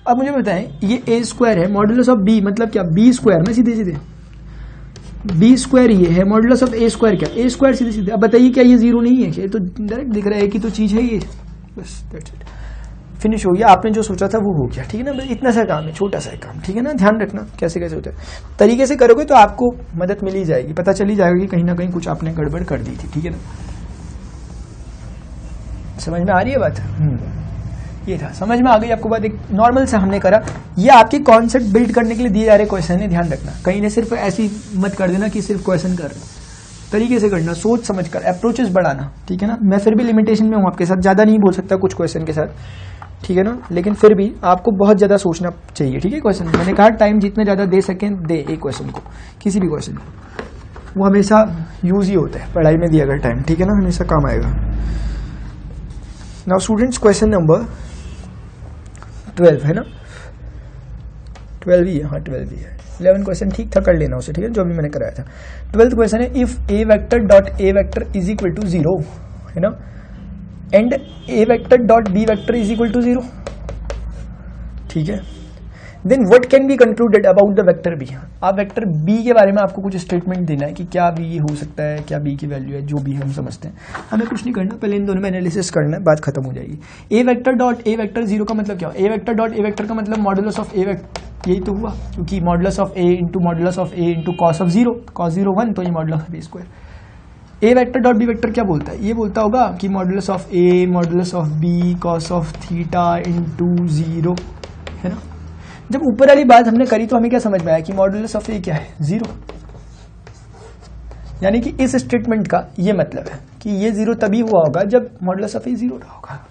अब मुझे बताएं ये ए स्क्वायर है मॉडुलस ऑफ बी, मतलब क्या, बी स्क्वायर ना सीधे सीधे, बी स्क्वायर ये है मॉडुलस ऑफ ए स्क्वायर, क्या ए स्क्वायर सीधे सीधे। अब बताइए क्या ये जीरो नहीं है, ये तो डायरेक्ट दिख रहा है कि तो चीज़ है ये, बस दैट्स इट, फिनिश हो गया, आपने जो सोचा था वो हो गया, ठीक है ना, बस इतना सा काम है, छोटा सा काम, ठीक है ना। ध्यान रखना कैसे कैसे होता है, तरीके से करोगे तो आपको मदद मिल ही जाएगी, पता चली जाएगा कि कहीं ना कहीं कुछ आपने गड़बड़ कर दी थी, ठीक है ना, समझ में आ रही है बात। ये था, समझ में आ गई आपको बात, एक नॉर्मल सा हमने करा, ये आपके कॉन्सेप्ट बिल्ड करने के लिए दिए जा रहे क्वेश्चन है, ध्यान रखना, कहीं ना सिर्फ ऐसी मत कर देना कि सिर्फ क्वेश्चन करना, तरीके से करना, सोच समझ कर, अप्रोचेस बढ़ाना, ठीक है ना। मैं फिर भी लिमिटेशन में हूँ आपके साथ, ज़्यादा नहीं बोल सकता कुछ क्वेश्चन के साथ, ठीक है ना, लेकिन फिर भी आपको बहुत ज़्यादा सोचना चाहिए। ठीक है, क्वेश्चन मैंने कहा टाइम जितना ज़्यादा दे सकें दे एक क्वेश्चन को, किसी भी क्वेश्चन को, वो हमेशा यूज ही होता है पढ़ाई में दिया गया टाइम। ठीक है ना, हमेशा काम आएगा। Now students question number twelve है ना, ट्वेल्व ही है, हाँ ट्वेल्व ही है। इलेवन क्वेश्चन ठीक था, कर लेना उसे, ठीक है, जो भी मैंने कराया था। ट्वेल्थ क्वेश्चन है, if A vector dot A vector is equal to zero है ना, and A vector dot B vector is equal to zero, ठीक है, then what can be concluded about the vector B. आप vector B के बारे में आपको कुछ स्टेटमेंट देना है कि क्या बी हो सकता है, क्या बी की वैल्यू है, जो भी हम समझते हैं। हमें कुछ नहीं करना, पहले इन दोनों में एनालिसिस करना है, बात खत्म हो जाएगी। ए वेक्टर डॉट ए वेक्टर जीरो का मतलब क्या हो, ए वेक्टर डॉट ए वेक्टर का मतलब मॉडुलस ऑफ ए वेक्टर, यही तो हुआ, क्योंकि modulus of A into modulus of A into cos of zero, cos zero one, तो ये modulus of A square. A vector dot B vector क्या बोलता है, ये बोलता होगा कि modulus of A modulus of B cos of theta into zero है ना। जब ऊपर वाली बात हमने करी तो हमें क्या समझ में आया कि मॉडुलस ऑफ ए क्या है, जीरो, यानी कि इस स्टेटमेंट का ये मतलब है कि ये जीरो तभी हुआ होगा जब मॉडुलस ऑफ ए जीरो रहा होगा,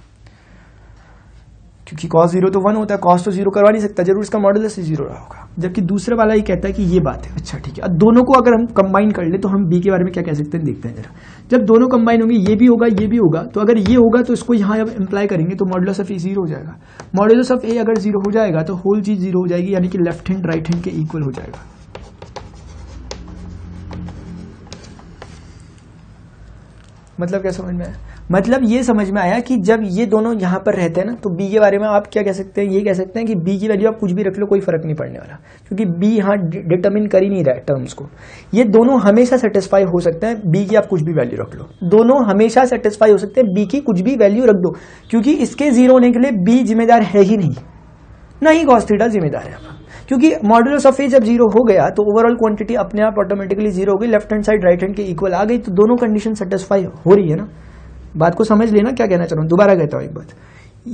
क्योंकि कॉस जीरो तो वन होता है, कॉस तो जीरो करवा नहीं सकता, जरूर इसका मॉडुलस से जीरो रहा होगा। जबकि दूसरे वाला ये कहता है कि ये बात है, अच्छा ठीक है। अब दोनों को अगर हम कंबाइन कर ले तो हम बी के बारे में क्या कह सकते हैं, देखते हैं जरा। जब दोनों कंबाइन होंगे, ये भी होगा ये भी होगा, तो अगर ये होगा तो इसको यहाँ इंप्लाई करेंगे तो मॉडुलस ऑफ ए जीरो हो जाएगा। मॉडुलस ऑफ ए अगर जीरो हो जाएगा तो होल चीज जीरो हो जाएगी, यानी कि लेफ्ट हैंड राइट हैंड के इक्वल हो जाएगा। मतलब क्या समझ में आया, मतलब ये समझ में आया कि जब ये दोनों यहाँ पर रहते हैं ना, तो b के बारे में आप क्या कह सकते हैं, ये कह सकते हैं कि b की वैल्यू आप कुछ भी रख लो कोई फर्क नहीं पड़ने वाला, क्योंकि b यहाँ डिटरमिन कर ही नहीं रहा है टर्म्स को। ये दोनों हमेशा सेटिस्फाई हो सकते हैं, b की आप कुछ भी वैल्यू रख लो, दोनों हमेशा सेटिस्फाई हो सकते हैं, b की कुछ भी वैल्यू रख दो, क्योंकि इसके जीरो होने के लिए b जिम्मेदार है ही नहीं, ना ही cos थीटा जिम्मेदार है आप, क्योंकि मॉडुलस ऑफ ए जब जीरो हो गया तो ओवरऑल क्वांटिटी अपने आप ऑटोमेटिकली जीरो हो गई, left hand side right hand के इक्वल आ गई, तो दोनों कंडीशन सेटिस्फाई हो रही है ना। बात को समझ लेना क्या कहना चाह रहा हूँ, दोबारा कहता हूँ एक बात,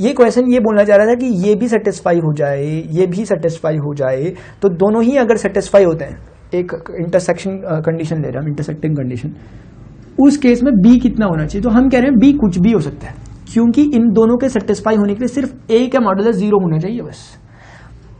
ये क्वेश्चन ये बोलना चाह रहा था कि ये भी सेटिस्फाई हो जाए ये भी सेटिस्फाई हो जाए, तो दोनों ही अगर सेटिस्फाई होते हैं, एक इंटरसेक्शन कंडीशन ले रहे हैं, इंटरसेक्टिंग कंडीशन, उस केस में बी कितना होना चाहिए, तो हम कह रहे हैं बी कुछ भी हो सकता है, क्योंकि इन दोनों के सेटिस्फाई होने के लिए सिर्फ ए का मॉडुलस जीरो होना चाहिए बस।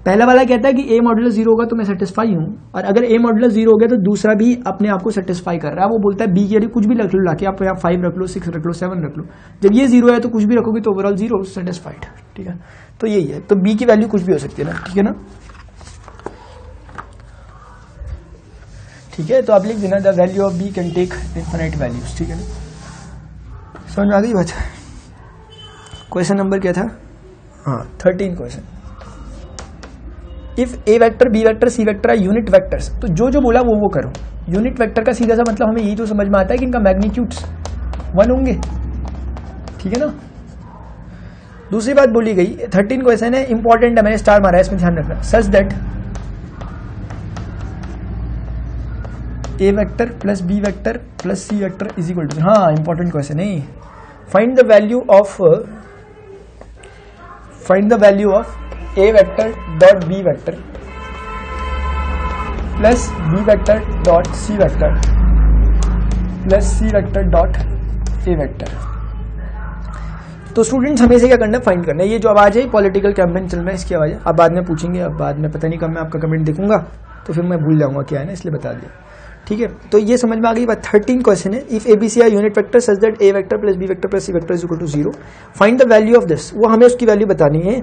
पहला वाला कहता है कि ए मॉडुलस जीरो होगा तो मैं सेटिस्फाई हूँ, और अगर ए मॉडुलस जीरो हो गया तो दूसरा भी अपने आप को सेटिस्फाई कर रहा है, वो बोलता है बी की वैल्यू कुछ भी रख लो, लाके आप यहाँ फाइव रख लो, सिक्स रख लो, सेवन रख लो, जब ये जीरो है तो कुछ भी रखोगे तो ओवरऑल जीरो, सेटिस्फाइड। ठीक है, तो यही है, तो बी की वैल्यू कुछ भी हो सकती है ना, ठीक है ना, ठीक है। तो आप लिख देना the value of B can take infinite values, ठीक है ना, समझ में आ गई बात। क्वेश्चन नंबर क्या था, हाँ thirteen question, if A vector B vector C vector are unit vectors, तो जो जो बोला वो वो करो। यूनिट वेक्टर का सीधा सा मतलब हमें यही तो समझ में आता है कि इनका मैग्नीट्यूड्स वन होंगे, ठीक है ना। दूसरी बात बोली गई, थर्टीन क्वेश्चन है, इंपॉर्टेंट है, मैंने स्टार मारा है, इसमें ध्यान रखना, such that A vector plus B vector plus C vector is equal to, हाँ इंपॉर्टेंट क्वेश्चन है, find the value of find the value of A vector dot B vector plus B vector dot C vector plus C vector dot A vector. तो students हमें से क्या करना है, find करना है। ये जो आवाज़ है पॉलिटिकल कैंपेन चल रहा है, इसकी आवाज़ है, आप बाद में पूछेंगे, अब बाद में पता नहीं कब मैं आपका कमेंट देखूंगा तो फिर मैं भूल जाऊंगा क्या है ना, इसलिए बता दिया, ठीक है। तो ये समझ में आ गई बात। थर्टीन क्वेश्चन है, if A B C are unit vector such that A vector plus B vector plus C vector is equal to zero, find the value of this, वो हमें उसकी वैल्यू बतानी है,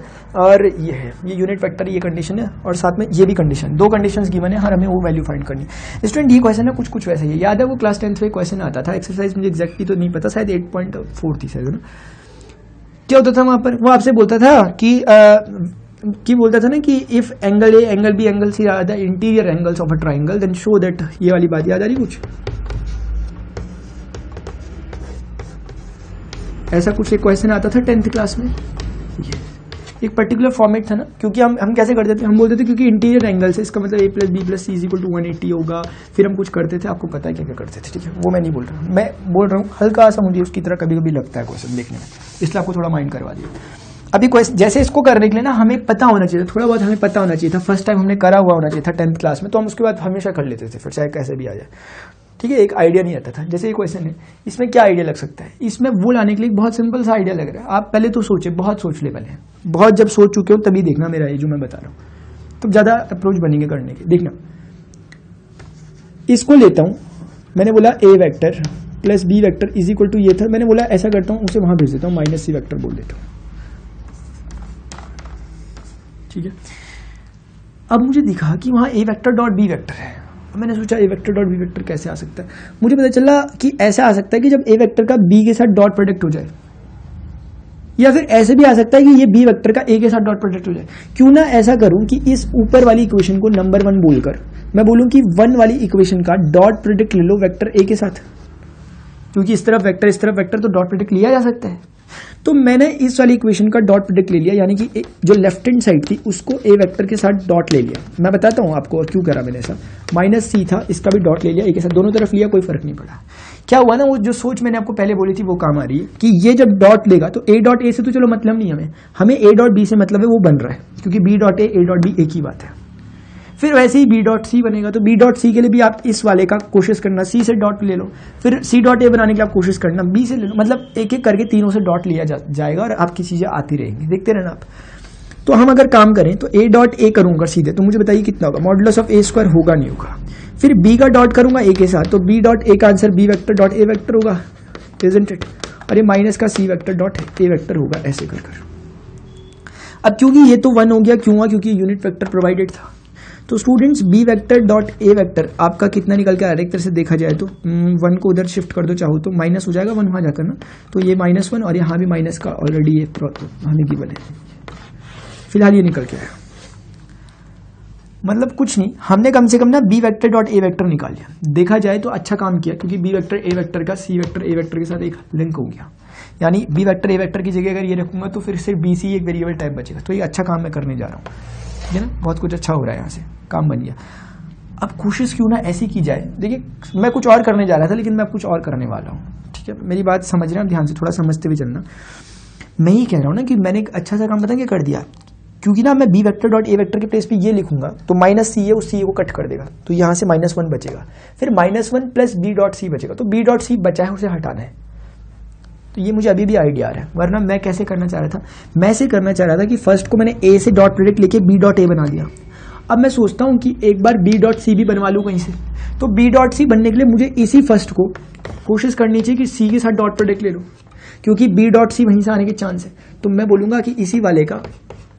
और ये है ये यूनिट वेक्टर, ये कंडीशन है, और साथ में ये भी कंडीशन, दो कंडीशंस गिवन है और हमें वो वैल्यू फाइंड करनी है। स्टूडेंट ये क्वेश्चन है कुछ कुछ वैसे ही, याद है वो क्लास टेंथ में क्वेश्चन आता था, एक्सरसाइज मुझे एक्जैक्टली तो नहीं पता, शायद एट पॉइंट फोर थी शायद ना, क्या होता था वहाँ पर, वो आपसे बोलता था कि कि बोलता था ना कि if angle A angle B angle C are the interior angles of a triangle then show that, ये वाली बात याद आ रही कुछ, ऐसा कुछ एक क्वेश्चन आता था टेंथ क्लास में, एक पर्टिकुलर फॉर्मेट था ना, क्योंकि हम हम कैसे करते थे, हम बोलते थे क्योंकि इंटीरियर एंगल से इसका मतलब ए plus B plus C is equal to one eighty होगा, फिर हम कुछ करते थे, आपको पता है क्या क्या करते थे, ठीक है, वो मैं नहीं बोल रहा हूँ, मैं बोल रहा हूँ हल्का सा मुझे उसकी तरह कभी कभी लगता है क्वेश्चन देखने में, इसलिए आपको थोड़ा माइंड करवा दिया। अभी क्वेश्चन जैसे इसको करने के लिए ना हमें पता होना चाहिए, थोड़ा बहुत हमें पता होना चाहिए था, फर्स्ट टाइम हमने करा हुआ होना चाहिए था टेंथ क्लास में, तो हम उसके बाद हमेशा कर लेते थे, फिर चाहे कैसे भी आ जाए। ठीक है, एक आइडिया नहीं आता था। जैसे ये क्वेश्चन है, इसमें क्या आइडिया लग सकता है? इसमें वो लाने के लिए बहुत सिंपल सा आइडिया लग रहा है। आप पहले तो सोचे, बहुत सोच ले पहले, बहुत जब सोच चुके हो तभी देखना मेरा ये जो मैं बता रहा हूँ, तब ज़्यादा अप्रोच बनेंगे करने के। देखना, इसको लेता हूँ, मैंने बोला ए vector plus B vector is equal to ये था, मैंने बोला ऐसा करता हूँ उसे वहाँ भेज देता हूँ, माइनस सी वैक्टर बोल देता हूँ, ठीक है। अब मुझे दिखा कि वहाँ ए वैक्टर डॉट बी वैक्टर है, मैंने सोचा ए वैक्टर डॉट बी वैक्टर कैसे आ सकता है। मुझे पता चला कि ऐसा आ सकता है कि जब ए वैक्टर का बी के साथ डॉट प्रोडक्ट हो जाए, या फिर ऐसे भी आ सकता है कि ये बी वैक्टर का ए के साथ डॉट प्रोडक्ट हो जाए। क्यों ना ऐसा करूं कि इस ऊपर वाली इक्वेशन को नंबर वन बोलकर मैं बोलूं कि वन वाली इक्वेशन का डॉट प्रोडक्ट ले लो वेक्टर ए के साथ, क्योंकि इस तरफ वेक्टर इस तरफ वेक्टर, तो डॉट प्रोडक्ट लिया जा सकता है। तो मैंने इस वाली इक्वेशन का डॉट प्रोडक्ट ले लिया, यानी कि जो लेफ्ट हैंड साइड थी उसको ए वेक्टर के साथ डॉट ले लिया। मैं बताता हूं आपको क्यों करा मैंने ऐसा। माइनस सी था, इसका भी डॉट ले लिया ए के साथ, दोनों तरफ लिया, कोई फर्क नहीं पड़ा। क्या हुआ ना, वो जो सोच मैंने आपको पहले बोली थी वो काम आ रही है कि ये जब डॉट लेगा तो ए डॉट ए से तो चलो मतलब नहीं, हमें हमें ए डॉट बी से मतलब है, वो बन रहा है क्योंकि बी डॉट ए ए डॉट बी एक ही बात है। फिर वैसे ही बी डॉट सी बनेगा, तो बी डॉट सी के लिए भी आप इस वाले का कोशिश करना, सी से डॉट ले लो, फिर सी डॉट ए बनाने के लिए आप कोशिश करना, बी से ले लो, मतलब एक एक करके तीनों से डॉट लिया जा, जाएगा और आपकी चीज़ें आती रहेंगी, देखते रहना आप। तो हम अगर काम करें तो ए डॉट ए करूँगा सीधे, तो मुझे बताइए कितना होगा, मॉडुलस ऑफ ए स्क्वायर होगा नहीं होगा। फिर बी का डॉट करूँगा ए के साथ, तो बी डॉट ए का आंसर बी वैक्टर डॉट ए वैक्टर होगा, इजंट इट। और ये माइनस का सी वैक्टर डॉट ए वैक्टर होगा, ऐसे कर कर। अब क्योंकि ये तो वन हो गया, क्यों हुआ? क्योंकि यूनिट वैक्टर प्रोवाइडेड था। तो स्टूडेंट्स बी वैक्टर डॉट ए वैक्टर आपका कितना निकल के आ रहा है, एक तरह से देखा जाए तो वन को उधर शिफ्ट कर दो चाहो तो, माइनस हो जाएगा वन वहाँ जाकर ना, तो ये माइनस वन और यहाँ भी माइनस का ऑलरेडी ये हमें गिवन है। फिलहाल ये निकल के आया, मतलब कुछ नहीं, हमने कम से कम ना बी वैक्टर डॉट ए वैक्टर निकाल लिया। देखा जाए तो अच्छा काम किया, क्योंकि बी वैक्टर ए वैक्टर का सी वैक्टर ए वैक्टर के साथ एक लिंक हो गया, यानी बी वैक्टर ए वैक्टर की जगह अगर ये रखूंगा तो फिर सिर्फ बी सी एक वेरिएबल टाइप बचेगा। तो ये अच्छा काम मैं करने जा रहा हूँ, है ना, बहुत कुछ अच्छा हो रहा है, यहाँ से काम बन गया। अब कोशिश क्यों ना ऐसी की जाए। देखिए मैं कुछ और करने जा रहा था, लेकिन मैं कुछ और करने वाला हूँ, ठीक है, मेरी बात समझ रहे हैं, ध्यान से थोड़ा समझते हुए चलना। मैं ही कह रहा हूँ ना कि मैंने एक अच्छा सा काम पता क्या कर दिया, क्योंकि ना मैं बी वेक्टर डॉट ए वेक्टर के प्लेस पे ये लिखूंगा तो माइनस सी ए उस सी ए को कट कर देगा, तो यहाँ से माइनस वन बचेगा, फिर minus one plus B dot सी बचेगा, तो बी डॉट सी बचा है उसे हटाना है। तो ये मुझे अभी भी आइडिया आ रहा है, वरना मैं कैसे करना चाह रहा था, मैं ऐसे करना चाह रहा था कि फर्स्ट को मैंने ए से डॉट प्रोडक्ट लेके बी डॉट ए बना दिया। अब मैं सोचता हूँ कि एक बार बी डॉट सी भी बनवा लूँ कहीं से, तो बी डॉट सी बनने के लिए मुझे इसी फर्स्ट को कोशिश करनी चाहिए कि सी के साथ डॉट प्रोडक्ट ले लूँ, क्योंकि बी डॉट सी वहीं से आने के चांस है। तो मैं बोलूँगा कि इसी वाले का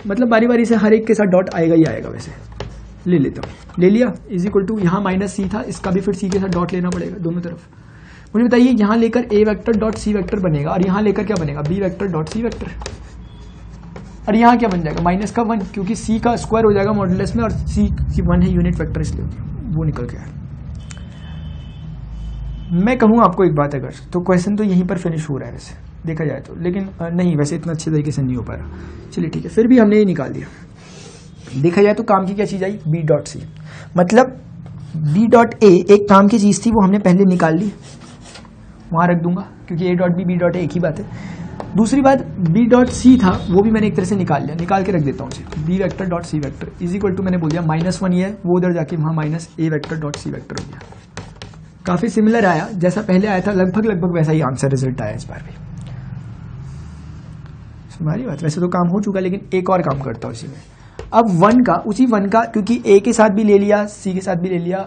मतलब बारी बारी से हर एक के साथ डॉट आएगा ही आएगा, वैसे ले लेता हूँ, ले लिया। इज इक्वल टू यहाँ माइनस सी था, इसका भी फिर सी के साथ डॉट लेना पड़ेगा दोनों तरफ। मुझे बताइए यहाँ लेकर ए वेक्टर डॉट सी वेक्टर बनेगा, और यहाँ लेकर क्या बनेगा, बी वेक्टर डॉट सी वेक्टर, और यहाँ क्या बन जाएगा, माइनस का वन, क्योंकि सी का स्क्वायर हो जाएगा मॉडुलस में और सी की वन है यूनिट वेक्टर, इसलिए वो निकल गया। मैं कहूँ आपको एक बात, अगर तो क्वेश्चन तो यहीं पर फिनिश हो रहा है वैसे देखा जाए तो, लेकिन नहीं वैसे इतना अच्छे तरीके से नहीं हो पा रहा, चलिए ठीक है, फिर भी हमने ये निकाल दिया। देखा जाए तो काम की क्या चीज़ आई, बी डॉट सी, मतलब बी डॉट ए एक काम की चीज़ थी, वो हमने पहले निकाल ली, वहाँ रख दूंगा क्योंकि ए डॉट बी बी डॉट ए एक ही बात है। दूसरी बात बी डॉट सी था, वो भी मैंने एक तरह से निकाल लिया, निकाल के रख देता हूँ उसे, B vector dot C vector is equal to मैंने बोल दिया माइनस वन ये है, वो उधर जाके वहाँ माइनस ए वेक्टर डॉट सी वेक्टर हो गया। काफ़ी सिमिलर आया, जैसा पहले आया था लगभग लगभग वैसा ही आंसर रिजल्ट आया इस बार भी, हमारी बात। वैसे तो काम हो चुका, लेकिन एक और काम करता हूँ उसी में। अब वन का उसी वन का क्योंकि ए के साथ भी ले लिया, सी के साथ भी ले लिया,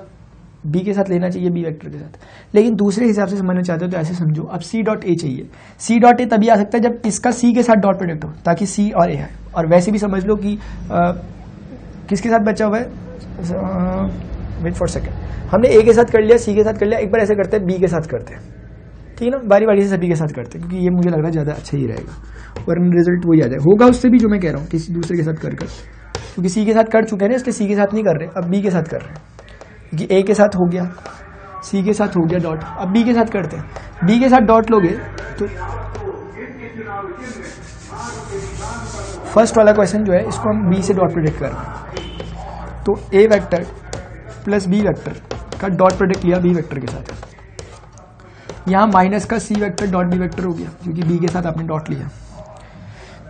बी के साथ लेना चाहिए बी वेक्टर के साथ, लेकिन दूसरे हिसाब से समझना चाहते हो तो ऐसे समझो। अब सी डॉट ए चाहिए, सी डॉट ए तभी आ सकता है जब इसका सी के साथ डॉट प्रोडक्ट हो, ताकि सी और ए है। और वैसे भी समझ लो कि आ, किसके साथ बचा हुआ है, वेट फॉर सेकेंड, हमने ए के साथ कर लिया, सी के साथ कर लिया, एक बार ऐसे करते हैं बी के साथ करते हैं, ठीक है ना, बारी बारी से सभी के साथ करते हैं, क्योंकि ये मुझे लग रहा है ज़्यादा अच्छा ही रहेगा, वरना रिजल्ट वही आ जाए होगा उससे भी जो मैं कह रहा हूँ किसी दूसरे के साथ कर कर, क्योंकि सी के साथ कर चुके हैं ना, इसके सी के साथ नहीं कर रहे, अब बी के साथ कर रहे हैं, कि ए के साथ हो गया, सी के साथ हो गया डॉट, अब बी के साथ करते हैं, बी के साथ डॉट लोगे तो फर्स्ट वाला क्वेश्चन जो है इसको हम बी से डॉट प्रोडक्ट कर रहे हैं, तो ए वेक्टर प्लस बी वेक्टर का डॉट प्रोडक्ट लिया बी वेक्टर के साथ, यहाँ माइनस का सी वेक्टर डॉट बी वेक्टर हो गया, क्योंकि बी के साथ आपने डॉट लिया।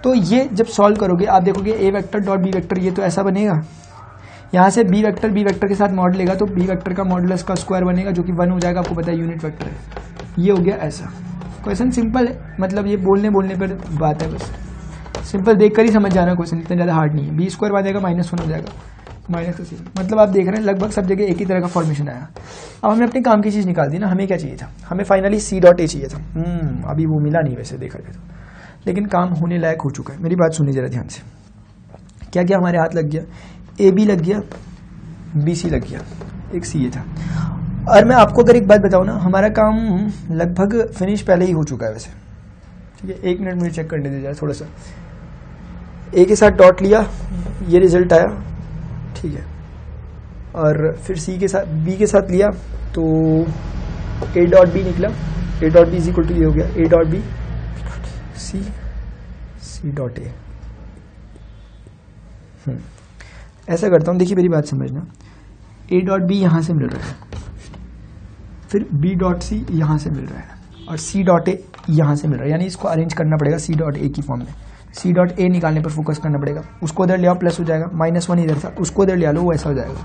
तो ये जब सॉल्व करोगे आप देखोगे ए वेक्टर डॉट बी वेक्टर, ये तो ऐसा बनेगा, यहाँ से बी वेक्टर बी वेक्टर के साथ मॉड लेगा तो बी वेक्टर का मॉडुलस का स्क्वायर बनेगा जो कि वन हो जाएगा, आपको पता है यूनिट वेक्टर है। ये हो गया ऐसा, क्वेश्चन सिंपल है, मतलब ये बोलने बोलने पर बात है, बस सिंपल देख कर ही समझ जाना क्वेश्चन, इतना ज़्यादा हार्ड नहीं है। बी स्क्वायर बनेगा माइनस वन हो जाएगा माइनस का सी, मतलब आप देख रहे हैं लगभग सब जगह एक ही तरह का फॉर्मेशन आया। अब हमने अपने काम की चीज़ निकाल दी ना, हमें क्या चाहिए था, हमें फाइनली सी डॉट ए चाहिए था, अभी वो मिला नहीं वैसे देखा जाए तो, लेकिन काम होने लायक हो चुका है। मेरी बात सुनिए जरा ध्यान से, क्या क्या हमारे हाथ लग गया, ए बी लग गया, बी सी लग गया, एक सी ए था। और मैं आपको अगर एक बात बताऊँ ना, हमारा काम लगभग फिनिश पहले ही हो चुका है वैसे, ठीक है। एक मिनट मुझे चेक करने दीजिए थोड़ा सा, ए के साथ डॉट लिया ये रिजल्ट आया, ठीक है, और फिर सी के साथ बी के साथ लिया तो ए डॉट बी निकला, ए dot B is equal to ये हो गया ए डॉट बी सी सी डॉट ए। ऐसा करता हूँ, देखिए मेरी बात समझना, ए डॉट बी यहाँ से मिल रहा है, फिर बी डॉट सी यहाँ से मिल रहा है, और सी डॉट ए यहाँ से मिल रहा है, यानी इसको अरेंज करना पड़ेगा सी डॉट ए की फॉर्म में। सी डॉट ए निकालने पर फोकस करना पड़ेगा, उसको उधर ले आओ प्लस हो जाएगा, माइनस वन इधर था उसको उधर ले लो वो ऐसा हो जाएगा,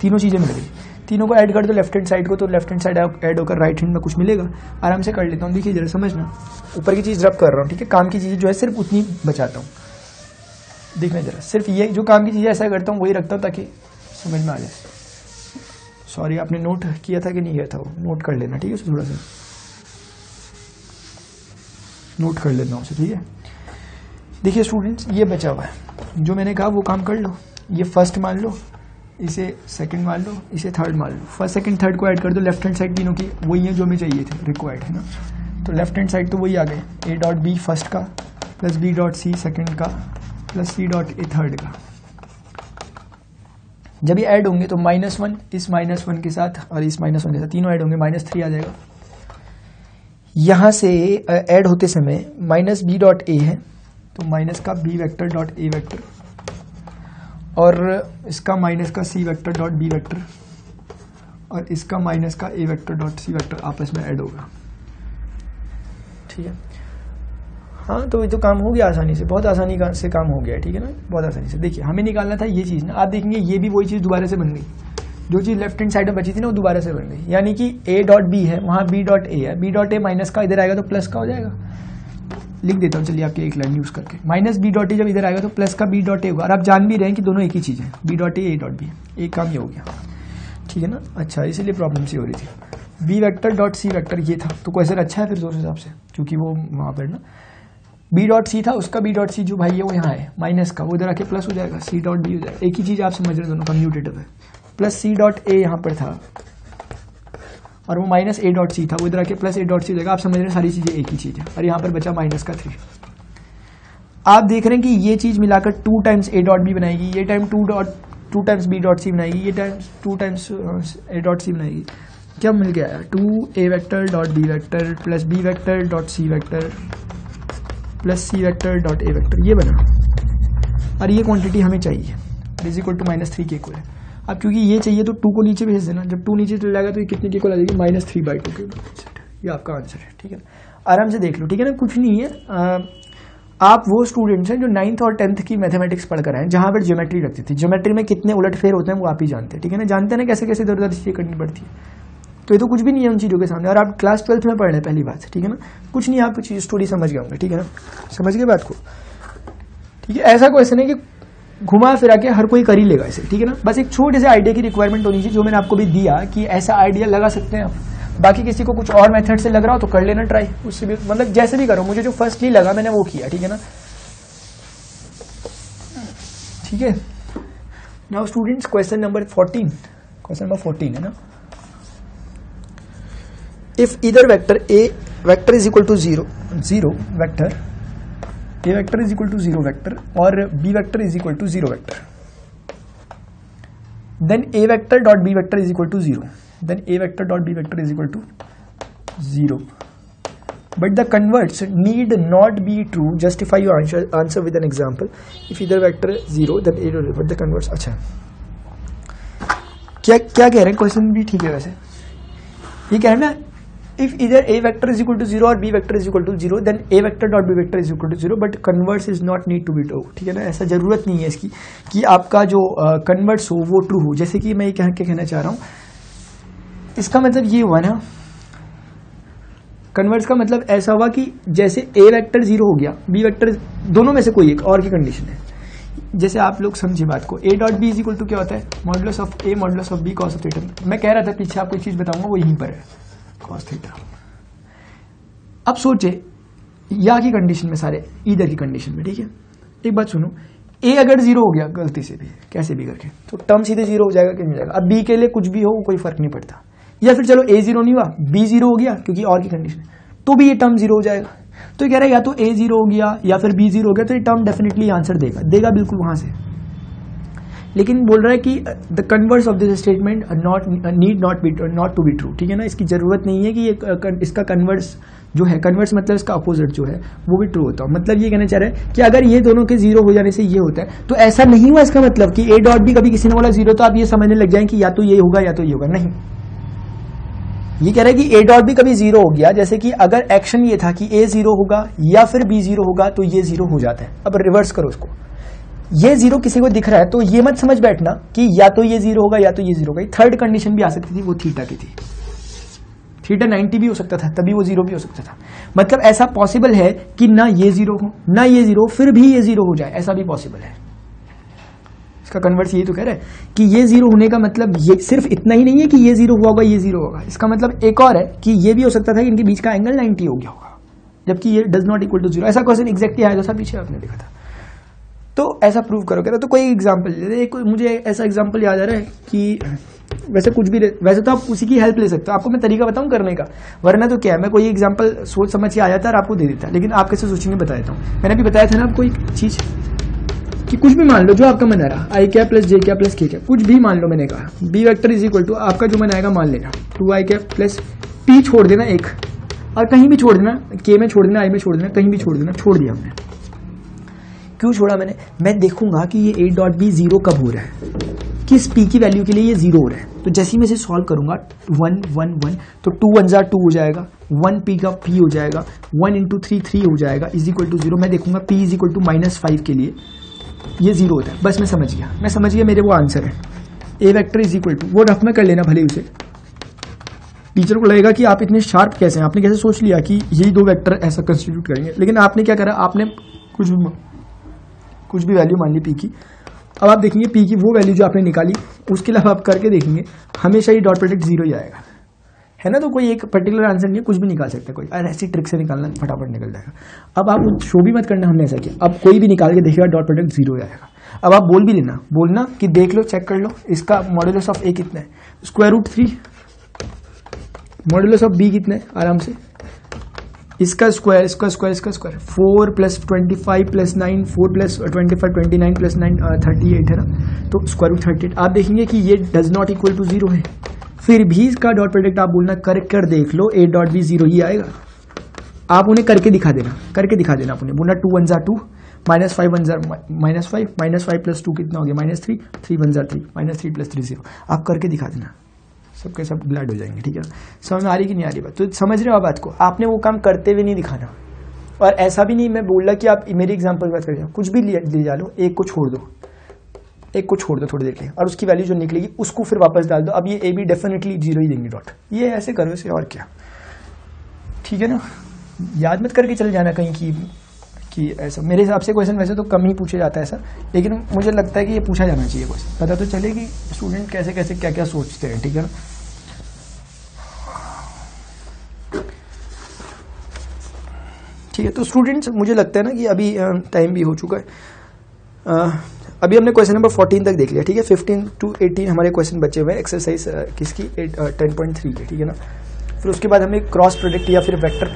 तीनों चीज़ें मिल गई। तीनों को ऐड कर दो लेफ्ट हैंड साइड को, तो लेफ्ट हैंड साइड ऐड होकर राइट हैंड में कुछ मिलेगा, आराम से कर लेता हूँ। देखिए जरा समझना, ऊपर की चीज़ रब कर रहा हूँ, ठीक है, काम की चीज़ें जो है सिर्फ उतनी बचाता हूँ, देखना जरा, सिर्फ ये जो काम की चीज़ें ऐसा करता हूँ वही रखता हूँ ताकि समझ में आ जाए। सॉरी, आपने नोट किया था कि नहीं किया था, वो नोट कर लेना, ठीक है, उसको थोड़ा सा नोट कर लेना उसे, ठीक है। देखिए स्टूडेंट्स, ये बचा हुआ है, जो मैंने कहा वो काम कर लो, ये फर्स्ट मान लो, इसे सेकंड मान लो, इसे थर्ड मान लो, फर्स्ट सेकंड थर्ड को ऐड कर दो, लेफ्ट हैंड साइड तीनों की वही है जो हमें चाहिए थे, रिक्वायर्ड है ना। तो लेफ्ट हैंड साइड तो वही आ गए, ए डॉट बी फर्स्ट का प्लस बी डॉट सी सेकेंड का प्लस सी डॉट ए थर्ड का। जब ये ऐड होंगे तो माइनस वन इस माइनस वन के साथ और इस माइनस वन के साथ तीनों ऐड होंगे, माइनस थ्री आ जाएगा। यहाँ से ऐड होते समय माइनस बी डॉट ए है तो माइनस का बी वेक्टर डॉट ए वेक्टर और इसका माइनस का सी वेक्टर डॉट बी वेक्टर और इसका माइनस का ए वेक्टर डॉट सी वेक्टर आपस में ऐड होगा, ठीक है। हाँ, तो ये तो काम हो गया आसानी से, बहुत आसानी का, से काम हो गया है, ठीक है ना, बहुत आसानी से। देखिए हमें निकालना था ये चीज़ ना, आप देखेंगे ये भी वही चीज़ दोबारा से बन गई, जो चीज़ लेफ्ट हैंड साइड में बची थी ना वो दोबारा से बन गई, यानी कि ए डॉट बी है वहाँ बी डॉट ए है, बी डॉट ए माइनस का इधर आएगा तो प्लस का हो जाएगा, लिख देता हूँ चलिए आपके एक लाइन यूज़ करके, माइनस बी डॉट ए जब इधर आएगा तो प्लस का बी डॉट ए होगा, और आप जान भी रहे हैं कि दोनों एक ही चीज़ है, बी डॉट ए ए डॉट बी, एक काम ये हो गया, ठीक है ना। अच्छा, इसीलिए प्रॉब्लम सी हो रही थी, बी वेक्टर डॉट सी वेक्टर ये था, तो क्वेश्चन अच्छा है फिर दोस्तों हिसाब से, क्योंकि वो वहाँ पर ना बी डॉट सी था, उसका बी डॉट सी जो भाई है वो यहाँ है, माइनस का वो उधर आके प्लस हो जाएगा, सी डॉट बी हो जाएगा, एक ही चीज़ आप समझ रहे हो, दोनों कम्यूटेटिव है। प्लस सी डॉट ए यहाँ पर था और वो माइनस ए डॉट सी था, वो इधर आके प्लस ए डॉट सी हो जाएगा, आप समझ रहे हो सारी चीज़ें एक ही चीज़ है, और यहाँ पर बचा माइनस का थ्री। आप देख रहे हैं कि ये चीज़ मिलाकर टू टाइम्स ए डॉट बी बनाएगी, ये time two dot two times B dot C बनाएगी, ये टाइम्स टू टाइम्स ए डॉट सी बनाएगी, क्या मिल गया है, two A vector dot B vector plus B vector dot C vector plus C vector dot A vector, ये बना, और ये क्वांटिटी हमें चाहिए, is equal to minus three के इक्वल है। अब क्योंकि ये चाहिए तो टू को नीचे भेज देना, जब टू नीचे चला जाएगा तो ये कितने के इक्वल आ जाएगी, माइनस थ्री बाई टू के, ये आपका आंसर है, ठीक है। आराम से देख लो, ठीक है ना, कुछ नहीं है। आ, आप वो स्टूडेंट्स हैं जो नाइन्थ और टेंथ की मैथमेटिक्स पढ़ कर आए हैं, जहाँ पर ज्योमेट्री रखती थी, ज्योमेट्री में कितने उलटफेर होते हैं वो आप ही जानते हैं, ठीक है ना, जानते हैं ना कैसे कैसे इधर उधर चीज़ें करनी पड़ती है, तो ये तो कुछ भी नहीं है उन चीज़ों के सामने, और आप क्लास ट्वेल्थ में पढ़ रहे हैं पहली बात, ठीक है ना, कुछ नहीं, आप चीज स्टोरी समझ गए होंगे, ठीक है ना, समझ गए बात को, ठीक है। ऐसा क्वेश्चन है कि घुमा फिरा के हर कोई कर ही लेगा इसे, ठीक है ना, बस एक छोटे से आइडिया की रिक्वायरमेंट होनी चाहिए, जो मैंने आपको भी दिया कि ऐसा आइडिया लगा सकते हैं आप, बाकी किसी को कुछ और मेथड से लग रहा हो तो कर लेना ट्राई, उससे भी मतलब जैसे भी करो, मुझे जो फर्स्टली लगा मैंने वो किया, ठीक है ना, ठीक है। Now students, question number fourteen, question number fourteen है ना, इफ इधर vector A vector is equal to zero zero vector A vector is equal to zero vector और B vector is equal to zero vector, then A vector dot B vector is equal to zero, then A vector dot B vector is equal to zero, but the converse need not be true, justify your answer answer with an example, if इधर vector zero then A but the converse. अच्छा, क्या क्या कह रहे हैं, question भी ठीक है वैसे, ये कह रहे हैं ना if either a vector is equal to zero or b vector is equal to zero, then a vector dot b vector is equal to zero, but converse is not need to be true. ठीक है ना, ऐसा ज़रूरत नहीं है इसकी कि आपका जो कन्वर्ट्स हो वो ट्रू हो. जैसे कि मैं ये कह के कहना चाह रहा हूँ, इसका मतलब ये हुआ ना, कन्वर्ट्स का मतलब ऐसा हुआ कि जैसे a वैक्टर जीरो हो गया, b वैक्टर दोनों में से कोई एक और की कंडीशन है. जैसे आप लोग समझे बात को, a dot B is equal to क्या होता है, modulus of a modulus of b cos of theta. मैं कह रहा था पीछे आपको एक चीज बताऊंगा, वो यहीं पर है कॉस थीटा. अब सोचे या की कंडीशन में, सारे इधर की कंडीशन में, ठीक है. एक बात सुनो, a अगर जीरो हो गया गलती से भी कैसे भी करके, तो टर्म सीधे जीरो हो जाएगा कि नहीं जाएगा. अब b के लिए कुछ भी हो कोई फर्क नहीं पड़ता, या फिर चलो a जीरो नहीं हुआ b जीरो हो गया क्योंकि और की कंडीशन है, तो भी ये टर्म जीरो हो जाएगा. तो ये कह रहा है या तो a जीरो हो गया या फिर b जीरो हो गया, तो ये टर्म डेफिनेटली आंसर देगा देगा बिल्कुल वहां से. लेकिन बोल रहा है कि the converse of this statement not need not be not to be true. ठीक है ना, इसकी जरूरत नहीं है कि ये इसका कन्वर्स जो है, कन्वर्स मतलब इसका अपोजिट जो है वो भी ट्रू होता है. मतलब ये कहना चाह रहा है कि अगर ये दोनों के जीरो हो जाने से ये होता है, तो ऐसा नहीं हुआ इसका मतलब कि a डॉट बी कभी किसी ने बोला जीरो, तो आप ये समझने लग जाए कि या तो ये होगा या तो ये होगा. नहीं, ये कह रहा है कि a डॉट बी कभी जीरो हो गया, जैसे कि अगर एक्शन ये था कि a जीरो होगा या फिर b जीरो होगा तो ये जीरो हो जाता है. अब रिवर्स करो उसको, ये जीरो किसी को दिख रहा है तो ये मत समझ बैठना कि या तो ये जीरो होगा या तो ये जीरो होगा. थर्ड कंडीशन भी आ सकती थी, वो थीटा की थी. थीटा नाइन्टी भी हो सकता था, तभी वो जीरो भी हो सकता था. मतलब ऐसा पॉसिबल है कि ना ये जीरो हो ना ये जीरो, फिर भी ये जीरो हो जाए, ऐसा भी पॉसिबल है. इसका कन्वर्स यही तो कह रहा है कि ये जीरो होने का मतलब ये सिर्फ इतना ही नहीं है कि ये जीरो हुआ होगा ये जीरो होगा, इसका मतलब एक और है कि ये भी हो सकता था कि इनके बीच का एंगल नाइन्टी हो गया होगा, जबकि ये does not equal to zero. ऐसा क्वेश्चन एक्जैक्टली आया था पीछे, आपने देखा था. तो ऐसा प्रूव करो कह रहा, तो कोई एग्जाम्पल ले दे. मुझे ऐसा एग्जाम्पल याद आ रहा है कि वैसे कुछ भी, वैसे तो आप उसी की हेल्प ले सकते हो, आपको मैं तरीका बताऊँ करने का, वरना तो क्या है मैं कोई एग्जाम्पल सोच समझ के आ जाता और आपको दे देता. लेकिन आप कैसे सोचेंगे बता देता हूँ. मैंने अभी बताया था ना आपको एक चीज़ कि कुछ भी मान लो जो आपका मन आ रहा, आई क्या प्लस जे क्या प्लस के क्या, कुछ भी मान लो. मैंने कहा B vector is equal to आपका जो मन आएगा मान लेना, टू आई क्या प्लस पी छोड़ देना एक, और कहीं भी छोड़ देना, के में छोड़ देना, आई में छोड़ देना, कहीं भी छोड़ देना. छोड़ दिया हमने, क्यों छोड़ा मैंने, मैं देखूंगा कि ये ए डॉट बी जीरो कब हो रहा है, किस पी की वैल्यू के लिए ये जीरो हो रहा है. तो जैसे ही मैं इसे सॉल्व करूंगा वन वन वन, तो टू वन जार टू हो जाएगा, वन पी का पी हो जाएगा, वन इंटू थ्री थ्री हो जाएगा इज इक्वल टू जीरो. मैं देखूंगा P is equal to minus five के लिए ये जीरो होता है. बस मैं समझ गया, मैं समझ गया मेरे वो आंसर है. ए वेक्टर इज इक्वल टू, वो रफ में कर लेना भले उसे, टीचर को लगेगा कि आप इतने शार्प कैसे हैं, आपने कैसे सोच लिया कि यही दो वेक्टर ऐसा कंस्टिट्यूट करेंगे. लेकिन आपने क्या करा, आपने कुछ भी कुछ भी वैल्यू मान ली पी की. अब आप देखेंगे पी की वो वैल्यू जो आपने निकाली, उसके अलावा आप करके देखेंगे हमेशा ये डॉट प्रोडक्ट जीरो ही आएगा, है ना. तो कोई एक पर्टिकुलर आंसर नहीं है, कुछ भी निकाल सकता है कोई, अरे ऐसी ट्रिक से निकालना फटाफट निकल जाएगा. अब आप शो भी मत करना हमने ऐसा किया, अब कोई भी निकाल के देखेगा डॉट प्रोडक्ट जीरो आएगा. अब आप बोल भी लेना, बोलना कि देख लो चेक कर लो इसका मॉडुलस ऑफ ए कितना है, square root three, modulus of B कितना है, आराम से इसका स्क्वायर इसका स्क्वायर इसका square, four plus twenty five plus nine, four plus twenty five twenty nine plus nine thirty eight है ना, तो स्क्वायर रूट थर्टी एट. आप देखेंगे कि ये does not equal to zero है, फिर भी इसका डॉट प्रोडक्ट आप बोलना कर कर देख लो ए डॉट बी जीरो ही आएगा. आप उन्हें करके दिखा देना, करके दिखा देना आप उन्हें, बोलना टू वन जार टू, माइनस फाइव वन जार minus five, minus five plus two कितना हो गया माइनस थ्री, थ्री वन जार three, minus three plus three zero. आप करके दिखा देना, सबके सब ब्लड हो जाएंगे. ठीक है, समझ आ रही कि नहीं आ रही बात, तो समझ रहे हो आप बात को. आपने वो काम करते हुए नहीं दिखाना, और ऐसा भी नहीं मैं बोल रहा कि आप मेरी एग्जाम्पल की बात करिए, कुछ भी ले जा लो, एक को छोड़ दो, एक को छोड़ दो थोड़ी देर के लिए, और उसकी वैल्यू जो निकलेगी उसको फिर वापस डाल दो. अब ये ए बी डेफिनेटली जीरो ही देंगे डॉट, ये ऐसे करो इसे, और क्या. ठीक है ना, याद मत करके चले जाना कहीं कि कि ऐसा. मेरे हिसाब से क्वेश्चन वैसे तो कम ही पूछा जाता है ऐसा, लेकिन मुझे लगता है कि ये पूछा जाना चाहिए क्वेश्चन, पता तो चले कि स्टूडेंट कैसे कैसे क्या क्या सोचते हैं. ठीक है ना, ठीक है. तो स्टूडेंट्स मुझे लगता है ना कि अभी टाइम भी हो चुका है. अभी हमने क्वेश्चन नंबर फोर्टीन तक देख लिया. ठीक है, फिफ्टीन टू एटीन हमारे क्वेश्चन बचे हुए हैं एक्सरसाइज किसकी टेन पॉइंट थ्री के. ठीक है ना, फिर उसके बाद हमें क्रॉस प्रोडक्ट या फिर वेक्टर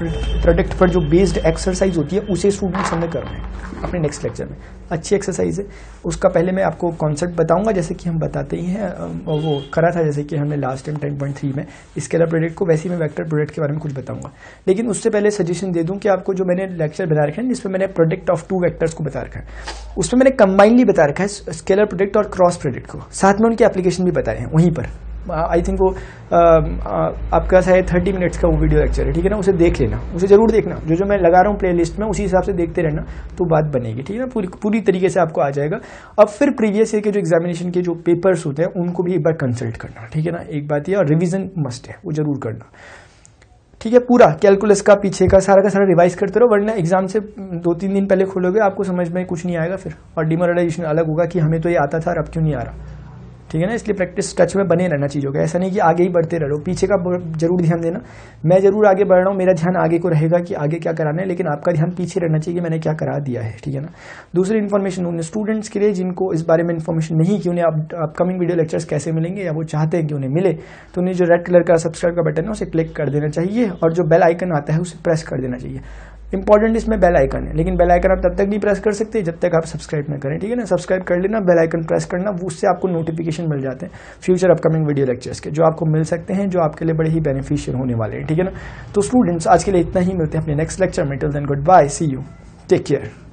प्रोडक्ट पर जो बेस्ड एक्सरसाइज होती है उसे स्टूडेंट्स हमने करना है अपने नेक्स्ट लेक्चर में. अच्छी एक्सरसाइज है, उसका पहले मैं आपको कॉन्सेप्ट बताऊंगा जैसे कि हम बताते ही हैं, वो करा था जैसे कि हमने last time ten point three में स्केलर प्रोडक्ट को, वैसे ही मैं वेक्टर प्रोडक्ट के बारे में कुछ बताऊंगा. लेकिन उससे पहले सजेशन दे दूं कि आपको जो मैंने लेक्चर बता रखा है जिसमें मैंने प्रोडक्ट ऑफ टू वैक्टर्स को बता रखा है, उसमें मैंने कंबाइनली बता रखा है स्केलर प्रोडक्ट और क्रॉस प्रोडक्ट को, साथ में उनकी एप्लीकेशन भी बताए हैं वहीं पर. आई थिंक वो आपका शायद थर्टी मिनट्स का वो वीडियो लेक्चर है, ठीक है ना, उसे देख लेना, उसे जरूर देखना, जो जो मैं लगा रहा हूँ प्लेलिस्ट में उसी हिसाब से देखते रहना तो बात बनेगी, ठीक है ना, पूरी पूरी तरीके से आपको आ जाएगा। अब फिर प्रीवियस ईयर के जो एग्जामिनेशन के जो पेपर्स होते हैं उनको भी एक बार कंसल्ट करना, ठीक है ना, एक बात यह, और रिविजन मस्ट है वो जरूर करना, ठीक है, पूरा कैलकुलस का पीछे का सारा का सारा रिवाइज करते रहो, वरना एग्जाम से दो तीन दिन पहले खोलोगे आपको समझ में कुछ नहीं आएगा फिर, और डिमोरलाइजेशन अलग होगा कि हमें तो ये आता था और अब क्यों नहीं आ रहा, ठीक है ना। इसलिए प्रैक्टिस टच में बने रहना चीज़ों का, ऐसा नहीं कि आगे ही बढ़ते रहो, पीछे का जरूर ध्यान देना, मैं जरूर आगे बढ़ रहा हूँ, मेरा ध्यान आगे को रहेगा कि आगे क्या कराना है, लेकिन आपका ध्यान पीछे रहना चाहिए कि मैंने क्या करा दिया है, ठीक है ना। दूसरी इन्फॉर्मेशन उन स्टूडेंट्स के लिए जिनको इस बारे में इन्फॉर्मेशन नहीं कि उन्हें अपकमिंग वीडियो लेक्चर्स कैसे मिलेंगे या वो चाहते हैं कि उन्हें मिले, तो उन्हें जो रेड कलर का सब्सक्राइब का बटन है उसे क्लिक कर देना चाहिए और जो बेल आइकन आता है उसे प्रेस कर देना चाहिए। इंपॉर्टेंट इसमें बेल आइकन है, लेकिन बेल आइकन आप तब तक नहीं प्रेस कर सकते जब तक आप सब्सक्राइब ना करें, ठीक है ना, सब्सक्राइब कर लेना, बेल आइकन प्रेस करना, उससे आपको नोटिफिकेशन मिल जाते हैं फ्यूचर अपकमिंग वीडियो लेक्चर्स के, जो आपको मिल सकते हैं, जो आपके लिए बड़े ही बेनिफिशियल होने वाले हैं, ठीक है ना। तो स्टूडेंट्स आज के लिए इतना ही, मिलते हैं अपने नेक्स्ट लेक्चर में, till then goodbye, see you, take care.